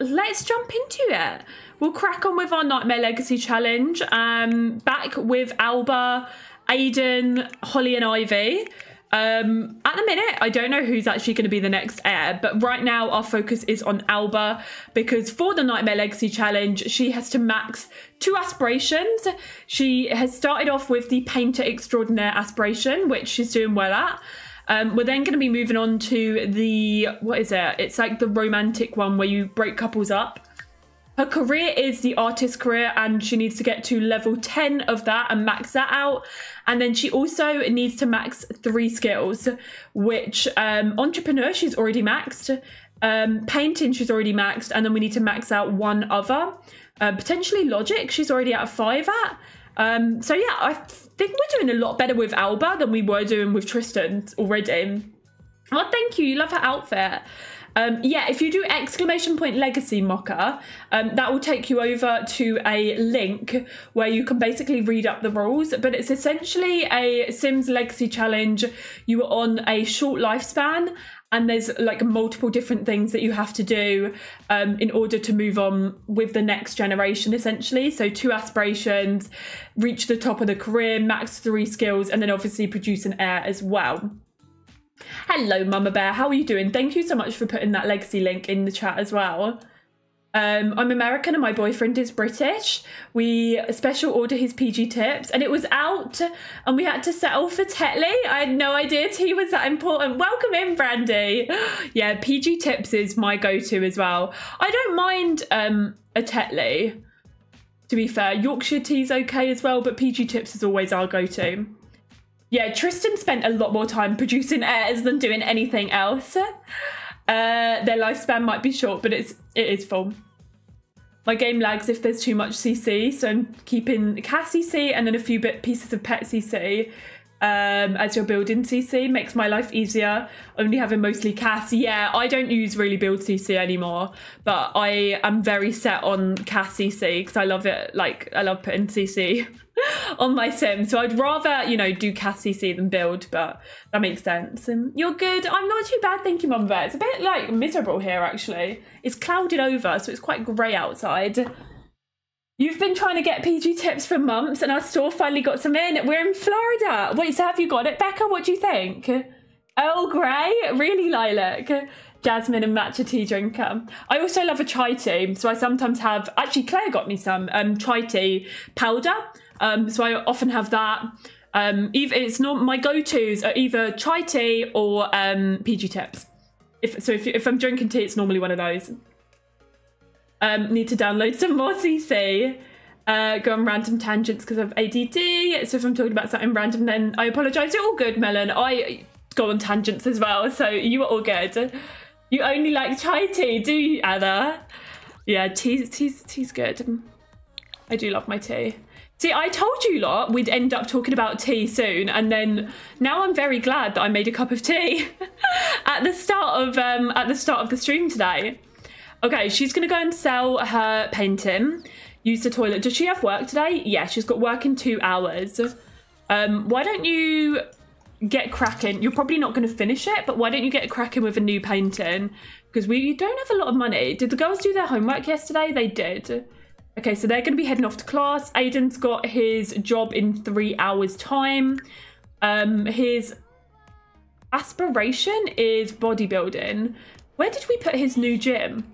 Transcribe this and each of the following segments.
let's jump into it. We'll crack on with our Nightmare Legacy challenge. Back with Alba, Aiden, Holly and Ivy. At the minute, I don't know who's actually going to be the next heir, but right now our focus is on Alba, because for the Nightmare Legacy challenge, she has to max 2 aspirations. She has started off with the Painter Extraordinaire aspiration, which she's doing well at. We're then going to be moving on to the, what is it? It's like the romantic one where you break couples up. Her career is the artist career, and she needs to get to level 10 of that and max that out. And then she also needs to max 3 skills, which entrepreneur, she's already maxed. Painting, she's already maxed. And then we need to max out one other. Potentially logic, she's already at a 5 at. So yeah, I think we're doing a lot better with Alba than we were doing with Tristan already. Oh, thank you. You love her outfit. Yeah, if you do ! Legacy Mocker, that will take you over to a link where you can basically read up the rules, but it's essentially a Sims Legacy challenge. You are on a short lifespan and there's like multiple different things that you have to do in order to move on with the next generation, essentially. So 2 aspirations, reach the top of the career, max 3 skills, and then obviously produce an heir as well. Hello Mama Bear, how are you doing? Thank you so much for putting that legacy link in the chat as well. I'm American and my boyfriend is British. We special order his PG tips and it was out and we had to settle for Tetley. I had no idea tea was that important. Welcome in, Brandy. Yeah, PG tips is my go-to as well. I don't mind a Tetley, to be fair. Yorkshire tea's okay as well, but PG tips is always our go-to. Yeah, Tristan spent a lot more time producing heirs than doing anything else. Their lifespan might be short, but it is full. My game lags if there's too much CC, so I'm keeping Cass CC and then a few pieces of pet CC as you're building CC. Makes my life easier, only having mostly Cass. Yeah, I don't use really build CC anymore, but I am very set on Cass CC because I love it. Like, I love putting CC on my sim, so I'd rather, you know, do Cass CC than build, but that makes sense. And you're good. I'm not too bad, thank you, Mum Bear. It's a bit like miserable here actually. It's clouded over, so it's quite grey outside. You've been trying to get PG tips for months and our store finally got some in. We're in Florida. Wait, so have you got it, Becca? What do you think? Oh, grey, really lilac. Jasmine and matcha tea drinker. I also love a chai tea, so I sometimes have, actually Claire got me some chai tea powder. So I often have that. Even it's not my go-tos are either chai tea or PG tips. If I'm drinking tea, it's normally one of those. Need to download some more CC. Go on random tangents because of ADD. So if I'm talking about something random, then I apologise. You're all good, Melon. I go on tangents as well, so you are all good. You only like chai tea, do you, Anna? Yeah, tea's good. I do love my tea. See, I told you lot we'd end up talking about tea soon, and then now I'm very glad that I made a cup of tea at the start of the stream today. Okay, she's gonna go and sell her painting. Use the toilet. Does she have work today? Yeah, she's got work in 2 hours. Why don't you get cracking? You're probably not gonna finish it, but why don't you get cracking with a new painting? Because we don't have a lot of money. Did the girls do their homework yesterday? They did. Okay, so they're going to be heading off to class. Aiden's got his job in 3 hours' time. His aspiration is bodybuilding. Where did we put his new gym?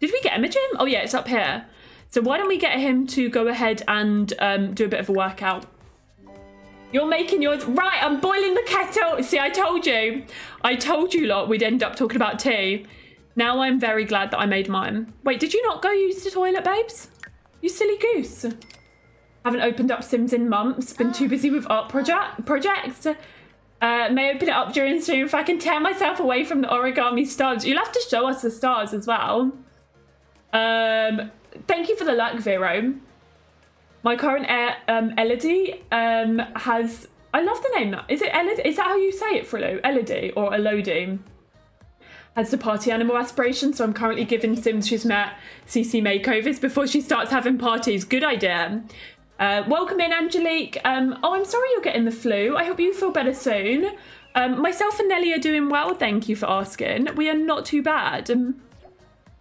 Did we get him a gym? Oh, yeah, it's up here. So why don't we get him to go ahead and do a bit of a workout? You're making yours. Right, I'm boiling the kettle. See, I told you lot we'd end up talking about tea. Now I'm very glad that I made mine. Wait, did you not go use the toilet, babes? You silly goose. Haven't opened up Sims in months. Been too busy with art projects. May open it up during stream if I can tear myself away from the origami stars. You'll have to show us the stars as well. Thank you for the luck, Vero. My current heir, Elodie, has... I love the name. Is it Elodie? Is that how you say it, Frillo? Elodie or Elodie? Has the party animal aspiration, so I'm currently giving Sims she's met CC makeovers before she starts having parties. Good idea. Welcome in, Angelique. Oh, I'm sorry you're getting the flu. I hope you feel better soon. Myself and Nelly are doing well, thank you for asking. We are not too bad.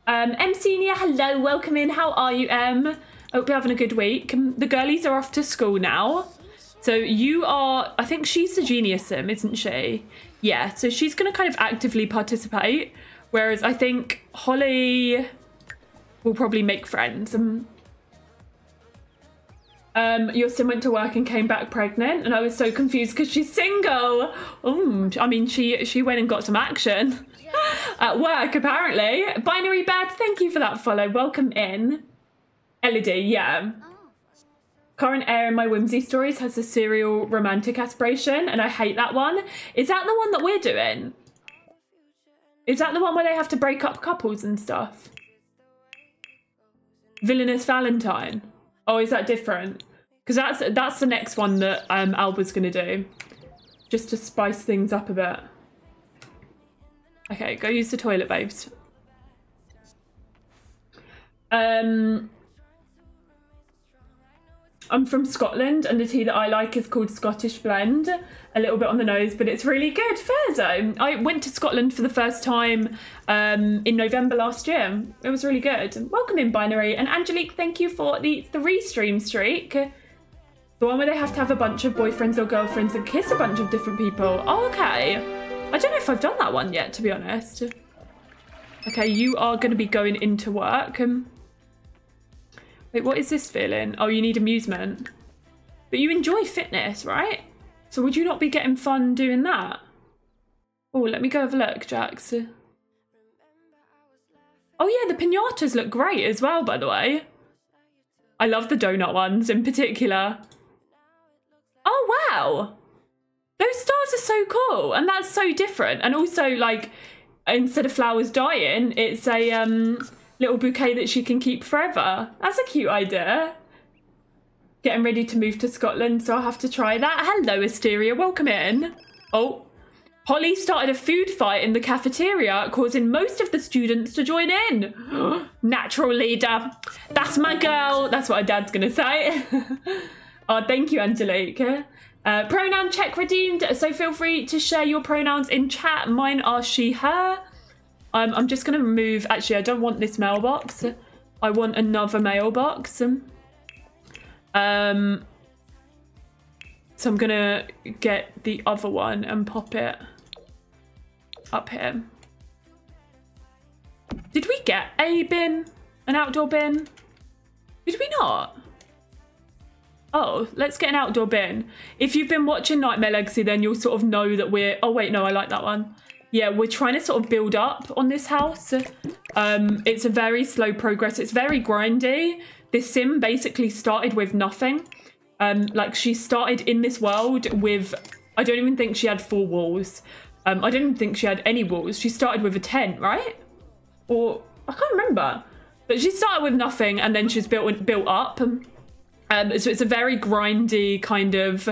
M Senior, hello, welcome in. How are you, M? Hope you're having a good week. The girlies are off to school now. So you are, I think she's the genius sim, isn't she? Yeah, so she's going to kind of actively participate. Whereas I think Holly will probably make friends. Your sim went to work and came back pregnant, and I was so confused because she's single. I mean, she went and got some action at work, apparently. Binary Bad, thank you for that follow. Welcome in. Elodie, yeah. Current air in my whimsy stories has a serial romantic aspiration, and I hate that one. Is that the one that we're doing? Is that the one where they have to break up couples and stuff? Villainous Valentine. Oh, is that different? Because that's the next one that Alba's going to do. Just to spice things up a bit. Okay, go use the toilet, babes. I'm from Scotland, and the tea that I like is called Scottish Blend. A little bit on the nose, but it's really good. Fair zone. I went to Scotland for the first time in November last year. It was really good. Welcome in, Binary. And Angelique, thank you for the 3-stream streak. The one where they have to have a bunch of boyfriends or girlfriends and kiss a bunch of different people. Oh, okay. I don't know if I've done that one yet, to be honest. Okay, you are going to be going into work. Wait, what is this feeling? Oh, you need amusement. But you enjoy fitness, right? So would you not be getting fun doing that? Oh, let me go have a look, Jax. Oh yeah, the piñatas look great as well, by the way. I love the donut ones in particular. Oh, wow. Those stars are so cool. And that's so different. And also, like, instead of flowers dying, it's a... little bouquet that she can keep forever. That's a cute idea. Getting ready to move to Scotland, so I'll have to try that. Hello, Asteria. Welcome in. Oh, Holly started a food fight in the cafeteria, causing most of the students to join in. Natural leader. That's my girl. That's what her dad's going to say. Oh, thank you, Angelique. Pronoun check redeemed. So feel free to share your pronouns in chat. Mine are she, her. I'm just going to remove... Actually, I don't want this mailbox. I want another mailbox. So I'm going to get the other one and pop it up here. Did we get a bin? An outdoor bin? Did we not? Oh, let's get an outdoor bin. If you've been watching Nightmare Legacy, then you'll sort of know that we're... Oh, wait, no, I like that one. Yeah, we're trying to sort of build up on this house. It's a very slow progress. It's very grindy. This sim basically started with nothing. Like, she started in this world with... I don't even think she had 4 walls. I don't even think she had any walls. She started with a tent, right? Or... I can't remember. But she started with nothing, and then she's built up. So it's a very grindy kind of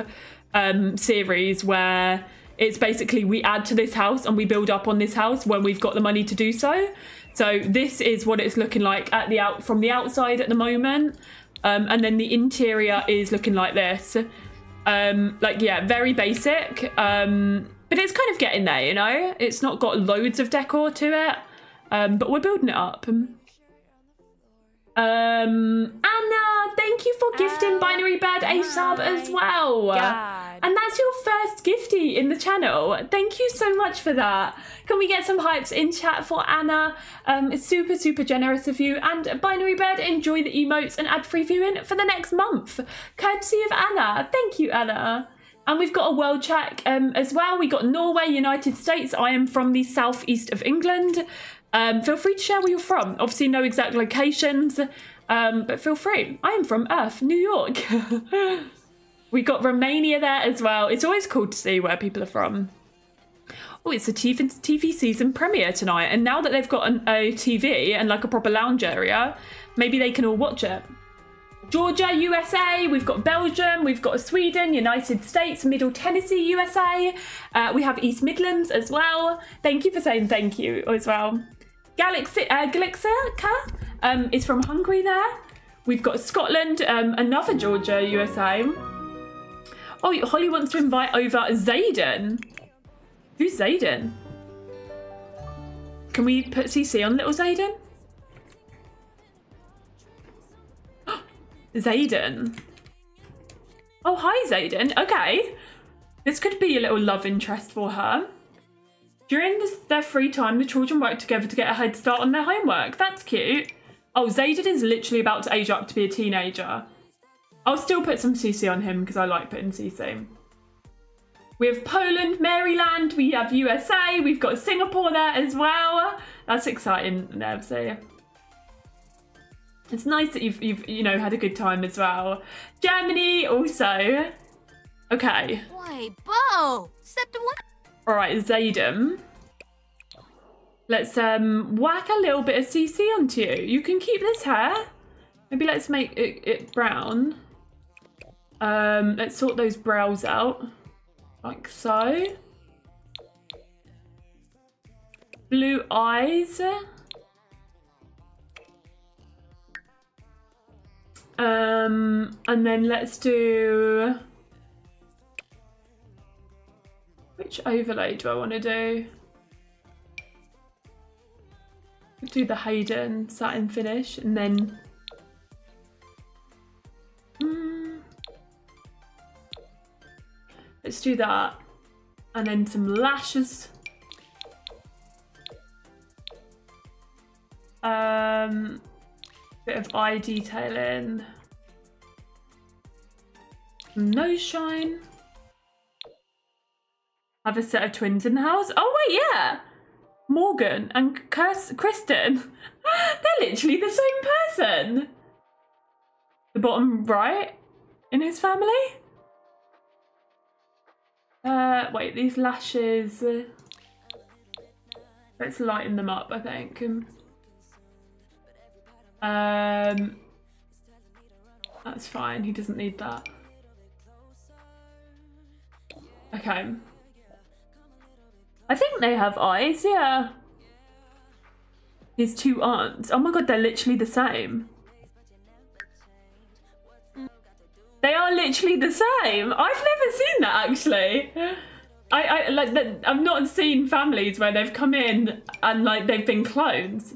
series where... It's basically we add to this house and we build up on this house when we've got the money to do so. So this is what it's looking like at the from the outside at the moment. And then the interior is looking like this. Like, yeah, very basic. But it's kind of getting there, you know? It's not got loads of decor to it. But we're building it up. Anna, thank you for gifting Binary Bird a sub as well. God. And that's your first giftie in the channel. Thank you so much for that. Can we get some hypes in chat for Anna? It's super, super generous of you. And Binary Bird, enjoy the emotes and ad-free viewing for the next month. Courtesy of Anna. Thank you, Anna. And we've got a world check as well. We got Norway, United States. I am from the southeast of England. Feel free to share where you're from. Obviously, no exact locations, but feel free. I am from Earth, New York. We got Romania there as well. It's always cool to see where people are from. Oh, it's a TV season premiere tonight. And now that they've got a TV and like a proper lounge area, maybe they can all watch it. Georgia, USA, we've got Belgium, we've got Sweden, United States, Middle Tennessee, USA. We have East Midlands as well. Thank you for saying thank you as well. Galaxica is from Hungary there. We've got Scotland, another Georgia, USA. Oh, Holly wants to invite over Zayden. Who's Zayden? Can we put CC on little Zayden? Zayden. Oh, hi, Zayden. Okay. This could be a little love interest for her. During their free time, the children work together to get a head start on their homework. That's cute. Oh, Zayden is literally about to age up to be a teenager. I'll still put some CC on him because I like putting CC. We have Poland, Maryland, we have USA, we've got Singapore there as well. That's exciting there, so it's nice that you've you know, had a good time as well. Germany also. Okay. Why, Bo? All right, Zayden. Let's whack a little bit of CC onto you. You can keep this hair. Maybe let's make it brown. Let's sort those brows out, like so. Blue eyes. And then let's do. Which overlay do I want to do? Let's do the Hayden satin finish, and then. Let's do that, and then some lashes. Bit of eye detailing. Some nose shine. Have a set of twins in the house. Oh wait, yeah. Morgan and Kirsten. They're literally the same person. The bottom right in his family. Wait, these lashes. Let's lighten them up, I think. That's fine. He doesn't need that. Okay. I think they have eyes, yeah. His two aunts. Oh my god, they're literally the same. They are literally the same. I've never seen that actually. I like that. I've not seen families where they've come in and like they've been clones.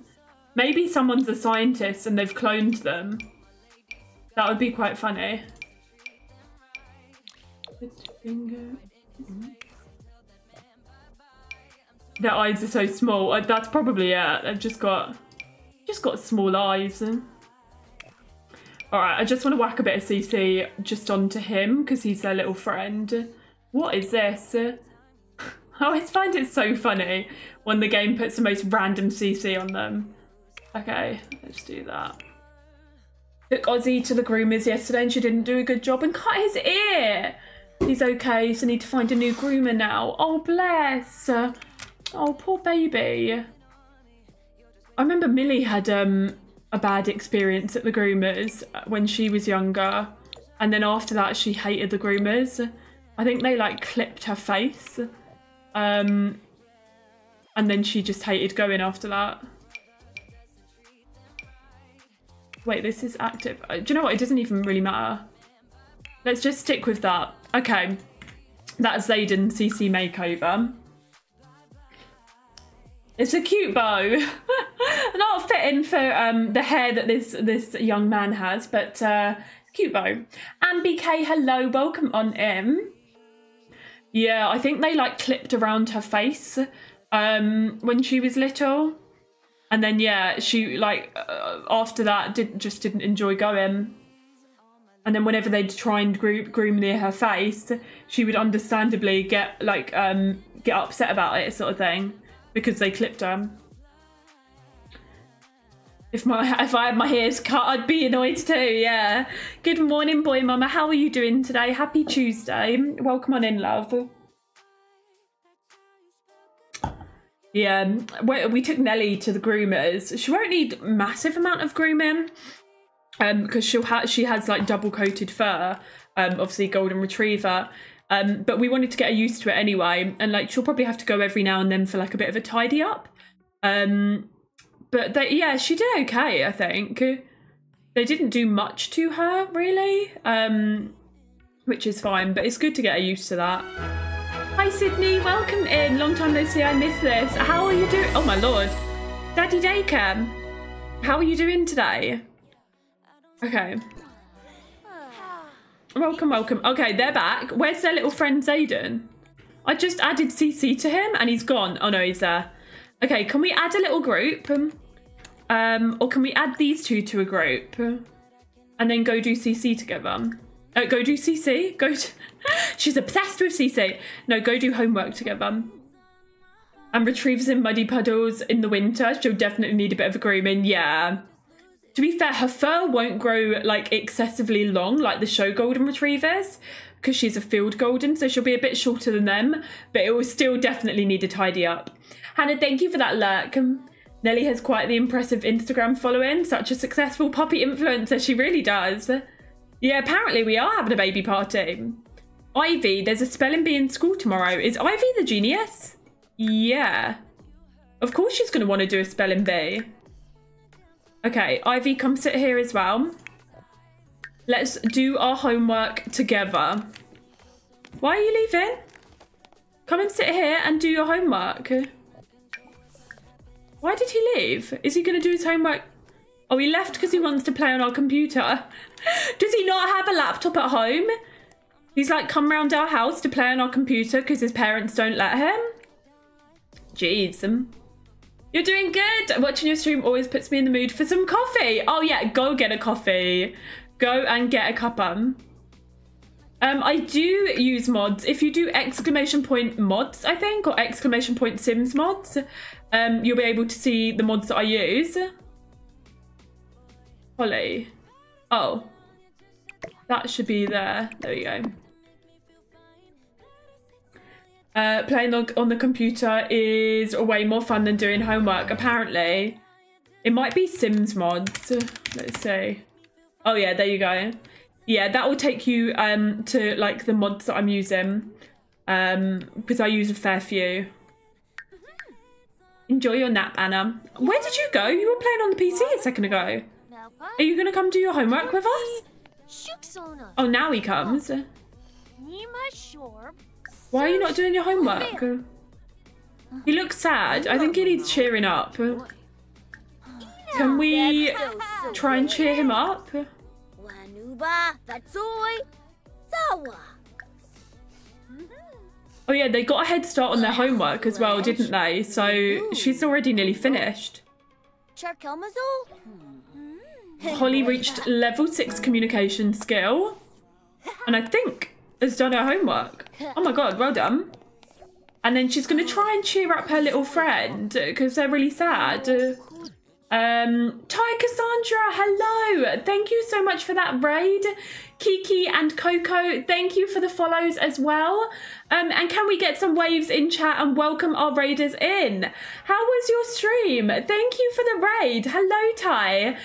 Maybe someone's a scientist and they've cloned them. That would be quite funny. Finger. Their eyes are so small. That's probably it. They've just got small eyes. All right, I just want to whack a bit of CC just onto him because he's their little friend. What is this? I always find it so funny when the game puts the most random CC on them. Okay, let's do that. Took Ozzy to the groomers yesterday and she didn't do a good job and cut his ear. He's okay, so need to find a new groomer now. Oh, bless. Oh, poor baby. I remember Millie had a bad experience at the groomers when she was younger. And then after that, she hated the groomers. I think they like clipped her face. And then she just hated going after that. Wait, this is active. Do you know what? It doesn't even really matter. Let's just stick with that. Okay. That's Zayden CC makeover. It's a cute bow. Not fitting for the hair that this young man has, but cute bow. And BK, hello, welcome on in. Yeah, I think they like clipped around her face when she was little, and then yeah, she like after that just didn't enjoy going. And then whenever they'd try and groom near her face, she would understandably get like get upset about it, sort of thing. Because they clipped her. If I had my ears cut, I'd be annoyed too, yeah. Good morning, boy mama. How are you doing today? Happy Tuesday. Welcome on in, love. Yeah, we took Nelly to the groomers. She won't need massive amount of grooming because she has like double coated fur, obviously golden retriever. But we wanted to get her used to it anyway, and like she'll probably have to go every now and then for like a bit of a tidy up. But yeah, she did okay, I think. They didn't do much to her really, which is fine, but it's good to get her used to that. Hi Sydney, welcome in. Long time no see, I miss this. How are you doing? Oh my lord. Daddy Daycam, how are you doing today? Okay. Welcome, welcome. Okay, they're back. Where's their little friend Zayden? I just added CC to him and he's gone. Oh no, he's there. Okay, can we add a little group? Or can we add these two to a group? And then go do CC together. Go do CC. Go to... She's obsessed with CC. No, go do homework together. And retrieves in muddy puddles in the winter. She'll definitely need a bit of a grooming. Yeah. To be fair, her fur won't grow like excessively long like the show golden retrievers because she's a field golden, so she'll be a bit shorter than them, but it will still definitely need to tidy up. Hannah, thank you for that lurk. Nelly has quite the impressive Instagram following, such a successful puppy influencer. She really does. Yeah, apparently we are having a baby party. Ivy, there's a spelling bee in school tomorrow. Is Ivy the genius? Yeah. Of course she's going to want to do a spelling bee. Okay, Ivy, come sit here as well. Let's do our homework together. Why are you leaving? Come and sit here and do your homework. Why did he leave? Is he going to do his homework? Oh, he left because he wants to play on our computer. Does he not have a laptop at home? He's like, come round our house to play on our computer because his parents don't let him. Jeez. You're doing good. Watching your stream always puts me in the mood for some coffee. Oh yeah, go get a coffee. Go and get a cup. I do use mods. If you do exclamation point mods, I think, or exclamation point Sims mods, you'll be able to see the mods that I use. Holly. Oh, that should be there. There we go. Playing on the computer is way more fun than doing homework, apparently. It might be Sims mods. Let's see. Oh yeah, there you go. Yeah, that will take you to like the mods that I'm using. Because I use a fair few. Enjoy your nap, Anna. Where did you go? You were playing on the PC a second ago. Are you going to come do your homework with us? Oh, now he comes. Why are you not doing your homework? He looks sad. I think he needs cheering up. Can we try and cheer him up? Oh yeah, they got a head start on their homework as well, didn't they? So she's already nearly finished. Holly reached level 6 communication skill. And I think... has done her homework. Oh my god, well done. And then she's gonna try and cheer up her little friend because they're really sad. Ty Cassandra, hello, thank you so much for that raid. Kiki and Coco, thank you for the follows as well. And can we get some waves in chat and welcome our raiders in? How was your stream? Thank you for the raid. Hello Ty.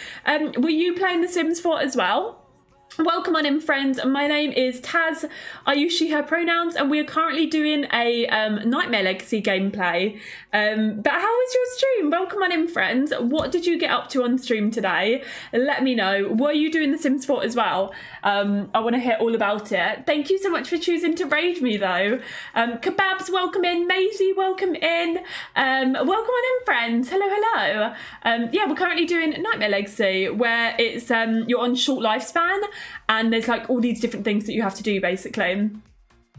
Were you playing The Sims 4 as well? Welcome on in, friends. My name is Taz. I use she, her pronouns, and we are currently doing a Nightmare Legacy gameplay. But how was your stream? Welcome on in, friends. What did you get up to on stream today? Let me know. Were you doing The Sims 4 as well? I want to hear all about it. Thank you so much for choosing to raid me, though. Kebabs, welcome in. Maisie, welcome in. Welcome on in, friends. Hello, hello. Yeah, we're currently doing Nightmare Legacy, where it's you're on short lifespan. And there's like all these different things that you have to do basically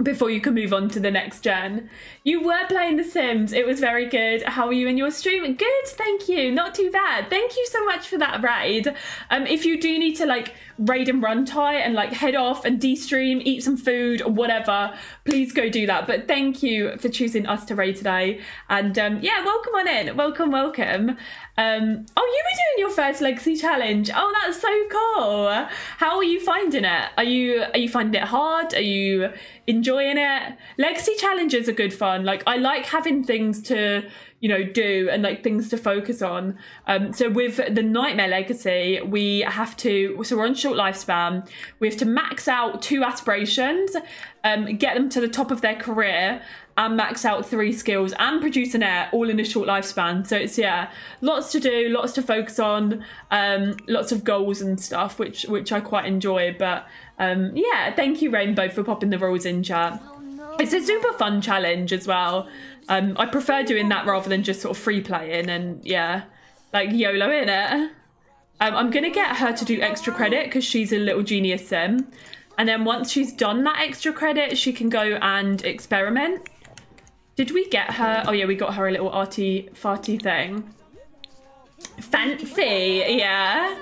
before you can move on to the next gen. You were playing The Sims. It was very good. How are you in your stream? Good, thank you. Not too bad. Thank you so much for that raid. If you do need to like raid and run Ty and like head off and de-stream, eat some food or whatever, please go do that. But thank you for choosing us to raid today. And yeah, welcome on in. Welcome, welcome. Oh, you were doing your first Legacy challenge. Oh, that's so cool. How are you finding it? Are you finding it hard? Are you enjoying it? Legacy challenges are good fun. Like I like having things to, you know, do and like things to focus on. So with the Nightmare Legacy, we have to, so we're on short lifespan. We have to max out 2 aspirations, get them to the top of their career, and max out 3 skills and produce an heir all in a short lifespan. So it's, yeah, lots to do, lots to focus on, lots of goals and stuff, which I quite enjoy. But yeah, thank you Rainbow for popping the rules in chat. It's a super fun challenge as well. I prefer doing that rather than just sort of free playing and yeah, like YOLO in it. I'm gonna get her to do extra credit because she's a little genius sim. And then once she's done that extra credit, she can go and experiment. Did we get her? Oh yeah, we got her a little arty farty thing. Fancy, yeah.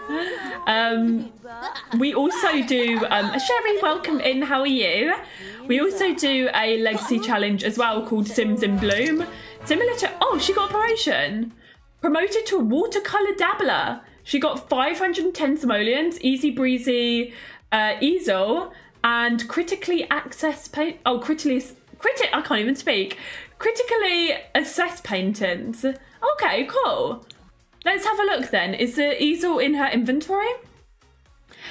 We also do, Sherry, welcome in, how are you? We also do a legacy challenge as well called Sims in Bloom. Similar to, oh, she got a promotion. Promoted to a watercolor dabbler. She got 510 simoleons, easy breezy easel, and critically access paint. Oh, I can't even speak. Critically assess paintings. Okay, cool. Let's have a look then. Is the easel in her inventory?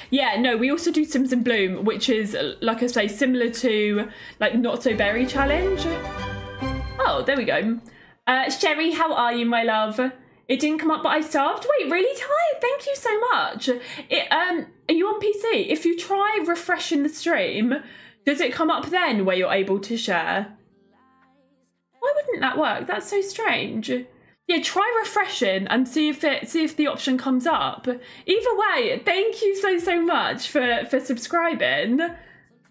Yeah, no, we also do Sims in Bloom, which is, like I say, similar to, like, Not So Berry Challenge. Oh, there we go. Sherry, how are you, my love? It didn't come up, but I starved. Wait, really, Ty? Thank you so much. Are you on PC? If you try refreshing the stream, does it come up then where you're able to share? Why wouldn't that work? That's so strange. Yeah, try refreshing and see if the option comes up. Either way, thank you so much for subscribing.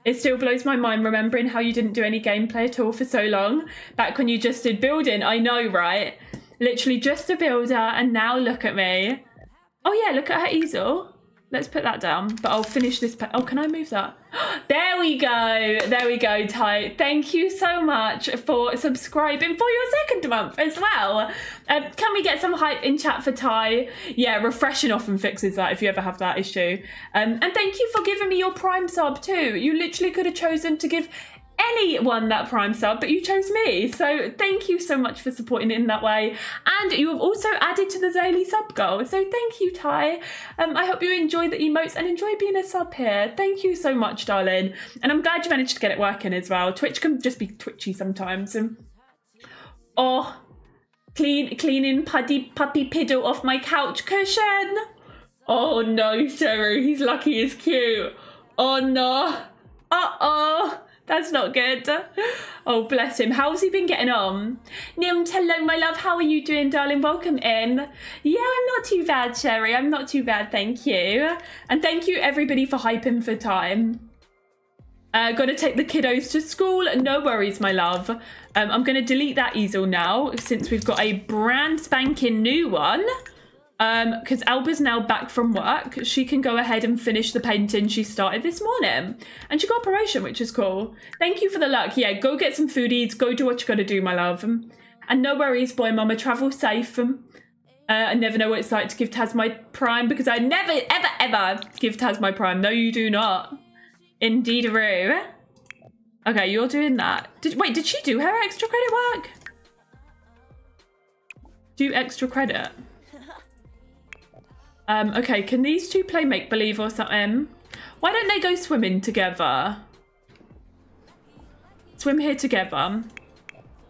It still blows my mind remembering how you didn't do any gameplay at all for so long. Back when you just did building, I know, right? Literally just a builder, and now look at me. Oh yeah, look at her easel. Let's put that down, but I'll finish this. Oh, can I move that? There we go, Ty. Thank you so much for subscribing for your second month as well. Can we get some hype in chat for Ty? Yeah, refreshing often fixes that if you ever have that issue. And thank you for giving me your Prime sub too. You literally could have chosen to give anyone that Prime sub, but you chose me, so thank you so much for supporting it in that way. And you have also added to the daily sub goal, so thank you, Ty. I hope you enjoy the emotes and enjoy being a sub here. Thank you so much, darling, and I'm glad you managed to get it working as well. Twitch can just be twitchy sometimes. Oh, cleaning puppy piddle off my couch cushion. Oh no, Sherry, he's lucky he's cute. Oh no, uh-oh, that's not good. Oh, bless him. How's he been getting on? Nimt, hello, my love. How are you doing, darling? Welcome in. Yeah, I'm not too bad, Sherry. I'm not too bad, thank you. And thank you, everybody, for hyping for time. Gotta take the kiddos to school. No worries, my love. I'm gonna delete that easel now since we've got a brand spanking new one. Because Alba's now back from work, she can go ahead and finish the painting she started this morning, and she got a promotion, which is cool. Thank you for the luck. Yeah, go get some foodies, go do what you gotta do, my love. And no worries, boy mama, travel safe. I never know what it's like to give Taz my Prime, because I never ever give Taz my Prime. No, you do not. Indeed-a-roo. Okay, you're doing that. Wait, did she do her extra credit work? Do extra credit. Okay, can these two play make-believe or something? Why don't they go swimming together? Swim here together.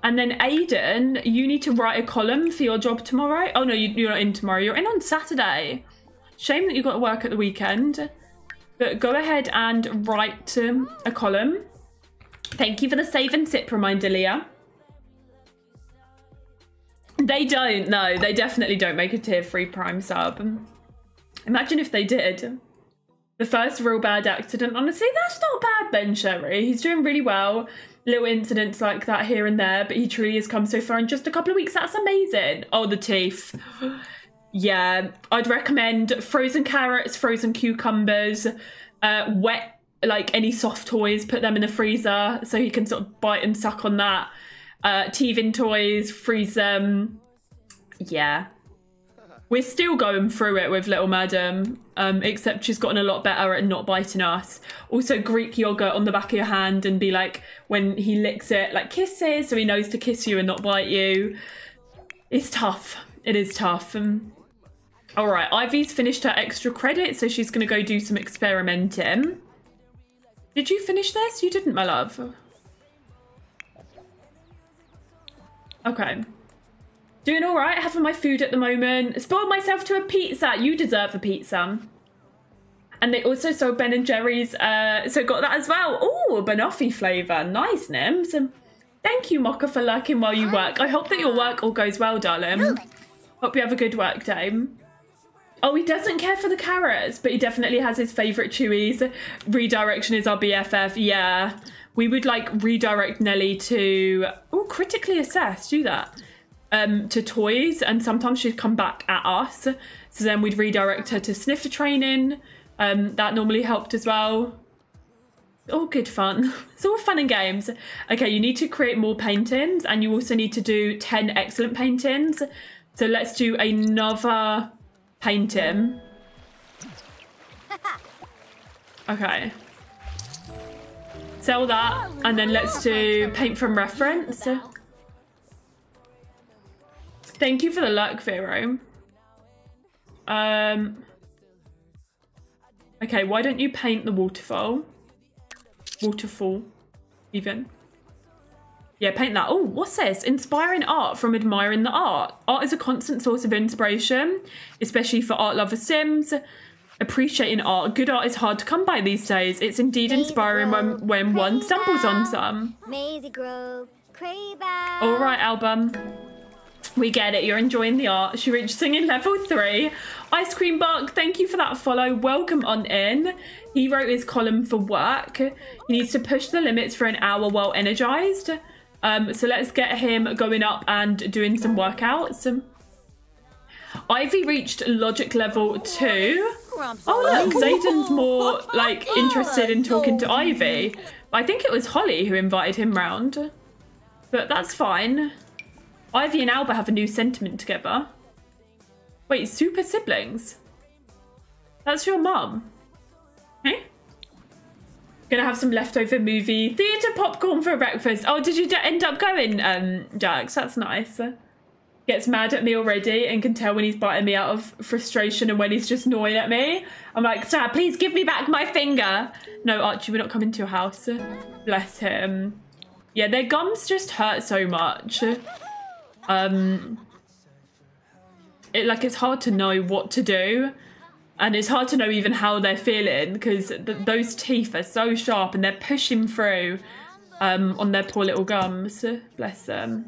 And then Aiden, you need to write a column for your job tomorrow. Oh no, you're not in tomorrow. You're in on Saturday. Shame that you've got to work at the weekend. But go ahead and write a column. Thank you for the save and sip reminder, Leah. They don't, no. They definitely don't make a tier 3 Prime sub. Imagine if they did. The first real bad accident. Honestly, that's not bad then, Sherry. He's doing really well. Little incidents like that here and there, but he truly has come so far in just a couple of weeks. That's amazing. Oh, the teeth. Yeah, I'd recommend frozen carrots, frozen cucumbers, wet, like any soft toys, put them in the freezer so he can sort of bite and suck on that. Teething toys, freeze them. Yeah. We're still going through it with little madam, except she's gotten a lot better at not biting us. Also Greek yogurt on the back of your hand, and be like, when he licks it, like kisses, so he knows to kiss you and not bite you. It's tough. It is tough. All right, Ivy's finished her extra credit, so she's going to go do some experimenting. Did you finish this? You didn't, my love. Okay. Doing all right, having my food at the moment. Spoiled myself to a pizza. You deserve a pizza. And they also sold Ben & Jerry's, so got that as well. Ooh, banoffee flavour. Nice, Nims. Thank you, Mocha, for lurking while you work. I hope that your work all goes well, darling. Hope you have a good work day. Oh, he doesn't care for the carrots, but he definitely has his favourite chewies. Redirection is our BFF. Yeah, we would like redirect Nelly to, oh, critically assess, do that, to toys. And sometimes she'd come back at us. So then we'd redirect her to sniffer training. That normally helped as well. All good fun. It's all fun and games. Okay, you need to create more paintings and you also need to do 10 excellent paintings. So let's do another painting. Okay. Sell that and then let's do paint from reference. Thank you for the luck, Vero. Okay, why don't you paint the waterfall? Waterfall, even. Yeah, paint that. Oh, what's this? Inspiring art from admiring the art. Art is a constant source of inspiration, especially for art lover Sims. Appreciating art. Good art is hard to come by these days. It's indeed inspiring when one stumbles on some. All right, Alba. We get it. You're enjoying the art. She reached singing level 3. Ice Cream Bark, thank you for that follow. Welcome on in. He wrote his column for work. He needs to push the limits for an hour while energized. So let's get him going up and doing some workouts. Ivy reached logic level 2. Oh, look, Zayden's more like interested in talking to Ivy. I think it was Holly who invited him round, but that's fine. Ivy and Alba have a new sentiment together. Wait, super siblings? That's your mum. Hey? Gonna have some leftover movie theatre popcorn for breakfast. Oh, did you end up going, Jax? That's nice. Gets mad at me already and can tell when he's biting me out of frustration and when he's just gnawing at me. I'm like, sir, please give me back my finger. No, Archie, we're not coming to your house. Bless him. Yeah, their gums just hurt so much. It's hard to know what to do, and it's hard to know even how they're feeling because those teeth are so sharp and they're pushing through on their poor little gums. Bless them.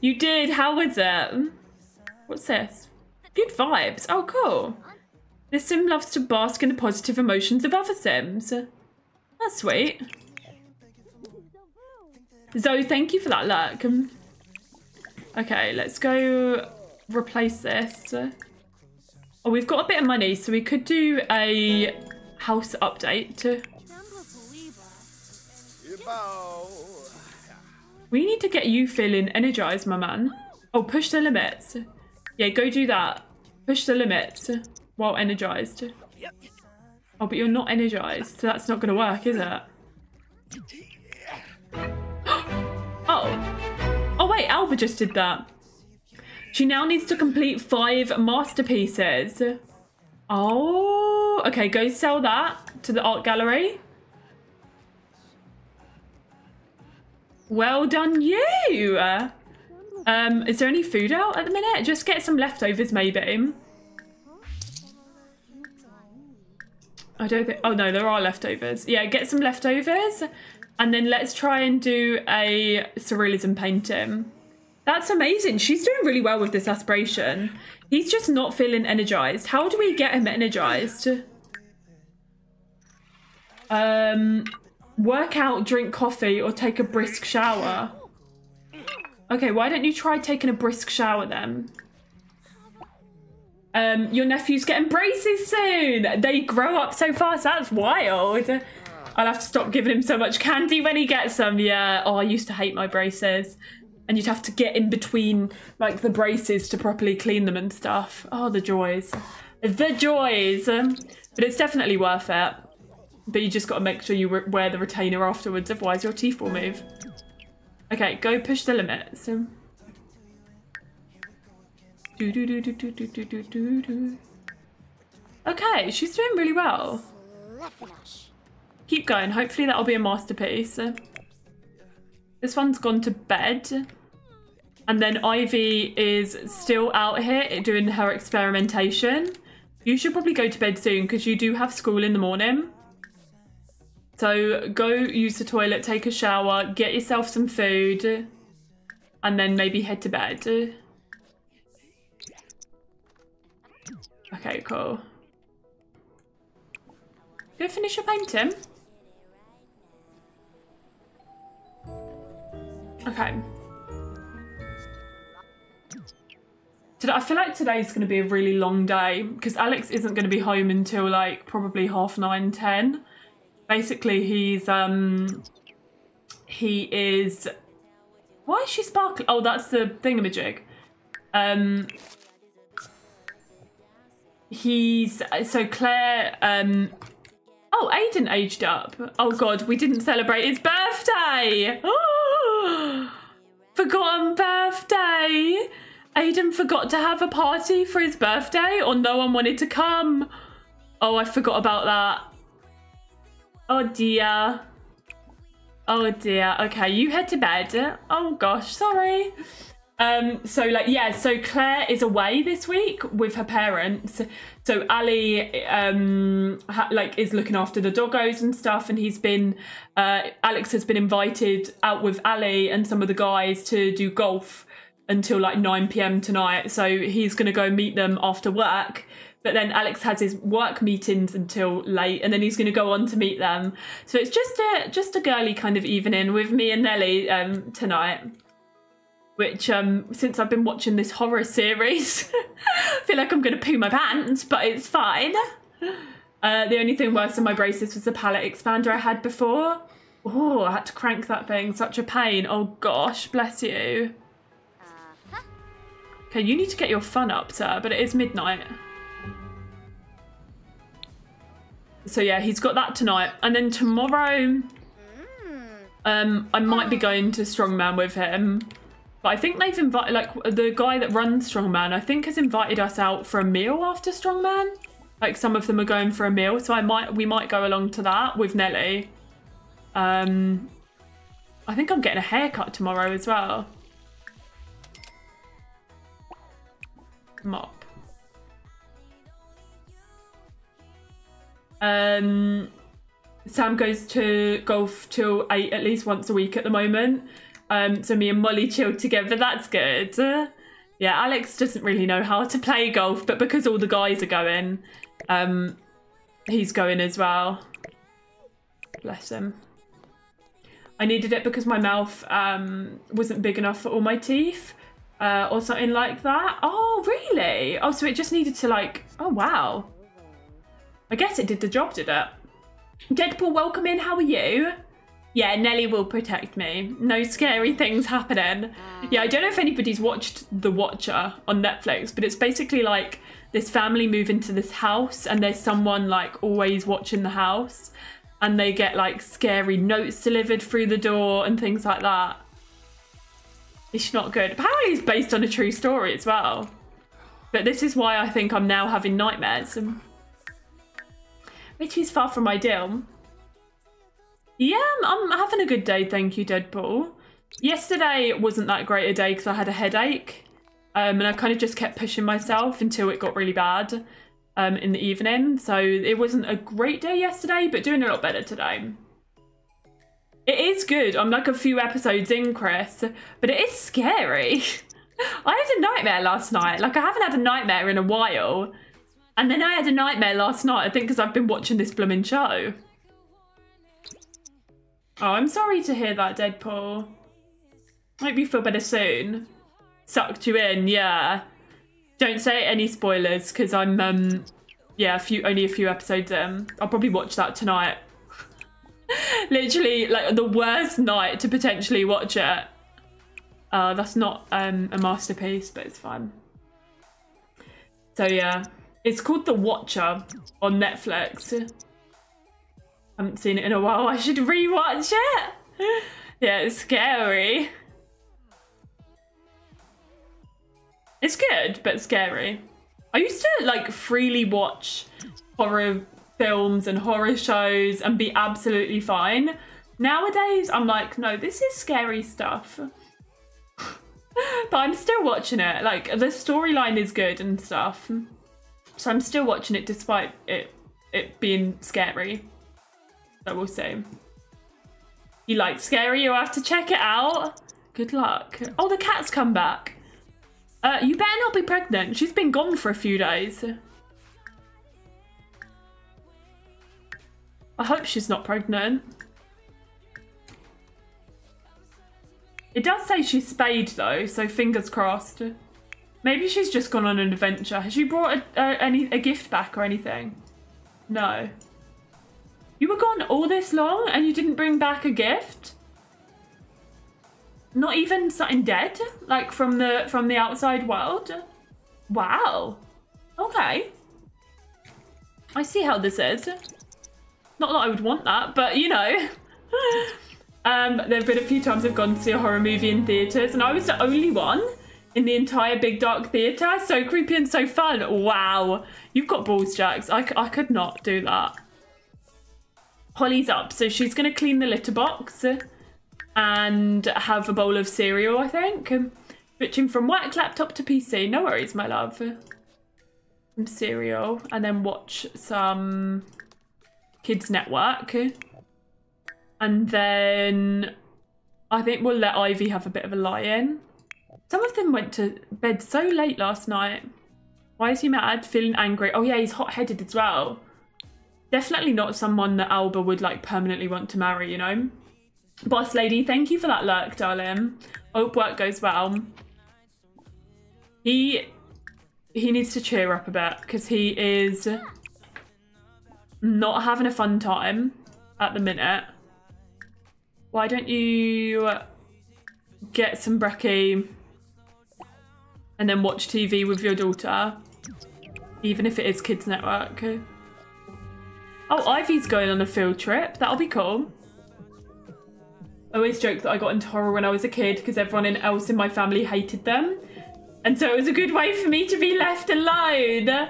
You did. How was it? What's this? Good vibes. Oh, cool. This sim loves to bask in the positive emotions of other sims. That's sweet. Zoe, thank you for that luck. Okay, let's go replace this. Oh, we've got a bit of money, so we could do a house update. We need to get you feeling energized, my man. Oh, push the limits. Yeah, go do that. Push the limits while energized. Oh, but you're not energized, so that's not going to work, is it? Oh. Oh wait, Alba just did that. She now needs to complete 5 masterpieces. Oh, okay, go sell that to the art gallery. Well done you. Is there any food out at the minute? Just get some leftovers maybe. I don't think, oh no, there are leftovers. Yeah, get some leftovers. And then let's try and do a surrealism painting. That's amazing. She's doing really well with this aspiration. He's just not feeling energized. How do we get him energized? Work out, drink coffee, or take a brisk shower. Okay, why don't you try taking a brisk shower then? Your nephew's getting braces soon. They grow up so fast. That's wild. I'll have to stop giving him so much candy when he gets them. Yeah. Oh, I used to hate my braces. And you'd have to get in between like the braces to properly clean them and stuff. Oh, the joys. The joys. But it's definitely worth it. But you just got to make sure you wear the retainer afterwards. Otherwise, your teeth will move. Okay, go push the limits. Okay, she's doing really well. Keep going. Hopefully that'll be a masterpiece. This one's gone to bed. And then Ivy is still out here doing her experimentation. You should probably go to bed soon because you do have school in the morning. So go use the toilet, take a shower, get yourself some food, and then maybe head to bed. Okay, cool. Go finish your painting. Okay. I feel like today's going to be a really long day because Alex isn't going to be home until like probably 9:30, 10:30. Basically, he's he is. Why is she sparkling? Oh, that's the thingamajig. He's so Claire. Oh, Aiden aged up. Oh God, we didn't celebrate his birthday. Oh, forgotten birthday. Aiden forgot to have a party for his birthday, or no one wanted to come. Oh, I forgot about that. Oh dear. Oh dear. Okay, you head to bed. Oh gosh, sorry. So like, yeah, so Claire is away this week with her parents. So Ali, like is looking after the doggos and stuff. And he's been, Alex has been invited out with Ali and some of the guys to do golf until like 9 PM tonight. So he's gonna go meet them after work, but then Alex has his work meetings until late and then he's gonna go on to meet them. So it's just a girly kind of evening with me and Nelly tonight, which since I've been watching this horror series, I feel like I'm gonna poo my pants, but it's fine. The only thing worse than my braces was the palate expander I had before. Oh, I had to crank that thing, such a pain. Oh gosh, bless you. Okay, you need to get your fun up, sir, but it is midnight. So yeah, he's got that tonight. And then tomorrow, I might be going to Strongman with him. But I think they've invited, like, the guy that runs Strongman, I think has invited us out for a meal after Strongman. Like, some of them are going for a meal, so we might go along to that with Nelly. I think I'm getting a haircut tomorrow as well. Mop. Sam goes to golf till 8 at least once a week at the moment. So me and Molly chill together. That's good. Yeah, Alex doesn't really know how to play golf, but because all the guys are going, he's going as well. Bless him. I needed it because my mouth wasn't big enough for all my teeth. Or something like that. Oh, really? Oh, so it just needed to like, oh, wow. I guess it did the job, did it? Deadpool, welcome in. How are you? Yeah, Nelly will protect me. No scary things happening. Yeah, I don't know if anybody's watched The Watcher on Netflix, but it's basically like this family move into this house and there's someone like always watching the house and they get like scary notes delivered through the door and things like that. It's not good. Apparently it's based on a true story as well. But this is why I think I'm now having nightmares. Which is far from ideal. Yeah, I'm having a good day, thank you, Deadpool. Yesterday wasn't that great a day because I had a headache. And I kind of just kept pushing myself until it got really bad in the evening. So it wasn't a great day yesterday, but doing a lot better today. It is good. I'm like a few episodes in, Chris, but it is scary. I had a nightmare last night. Like I haven't had a nightmare in a while. And then I had a nightmare last night, I think because I've been watching this blooming show. Oh, I'm sorry to hear that, Deadpool. Hope you feel better soon. Sucked you in, yeah. Don't say any spoilers because I'm, yeah, only a few episodes in. I'll probably watch that tonight. Literally like the worst night to potentially watch it. That's not a masterpiece, but it's fine. So yeah, it's called The Watcher on Netflix. Haven't seen it in a while. I should rewatch it. Yeah, it's scary. It's good, but scary. I used to like freely watch horror films and horror shows and be absolutely fine. Nowadays I'm like, no, this is scary stuff. But I'm still watching it. Like the storyline is good and stuff, so I'm still watching it despite it being scary. So we'll see. You like scary, you'll have to check it out. Good luck. Oh, the cat's come back. You better not be pregnant. She's been gone for a few days. I hope she's not pregnant. It does say she's spayed though, so fingers crossed. Maybe she's just gone on an adventure. Has she brought a gift back or anything? No. You were gone all this long and you didn't bring back a gift? Not even something dead, like from the outside world? Wow. Okay. I see how this is. Not that I would want that, but you know. There have been a few times I've gone to see a horror movie in theatres, and I was the only one in the entire big dark theatre. So creepy and so fun. Wow. You've got balls, Jax. I could not do that. Holly's up, so she's going to clean the litter box and have a bowl of cereal, I think. Switching from work laptop to PC. No worries, my love. Some cereal and then watch some Kids Network. And then I think we'll let Ivy have a bit of a lie-in. Some of them went to bed so late last night. Why is he mad? Feeling angry. Oh yeah, he's hot-headed as well. Definitely not someone that Alba would like permanently want to marry, you know? Boss lady, thank you for that lurk, darling. Hope work goes well. He needs to cheer up a bit because he is not having a fun time at the minute. Why don't you get some brekkie and then watch TV with your daughter, even if it is Kids Network? Oh, Ivy's going on a field trip. That'll be cool. I always joke that I got into horror when I was a kid because everyone else in my family hated them. And so it was a good way for me to be left alone.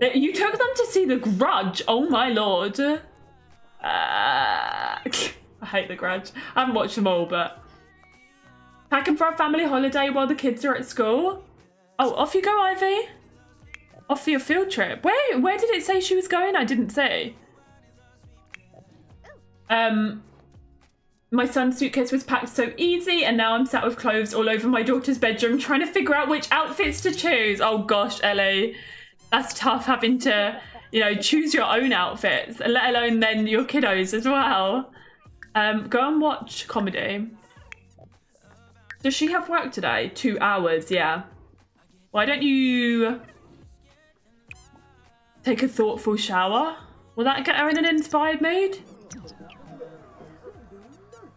You took them to see The Grudge. Oh my lord. I hate The Grudge. I haven't watched them all, but... Packing for a family holiday while the kids are at school. Oh, off you go, Ivy. Off for your field trip. Where did it say she was going? I didn't see. My son's suitcase was packed so easy and now I'm sat with clothes all over my daughter's bedroom trying to figure out which outfits to choose. Oh gosh, Ellie. That's tough having to, you know, choose your own outfits, let alone then your kiddos as well. Go and watch comedy. Does she have work today? 2 hours, yeah. Why don't you take a thoughtful shower? Will that get her in an inspired mood?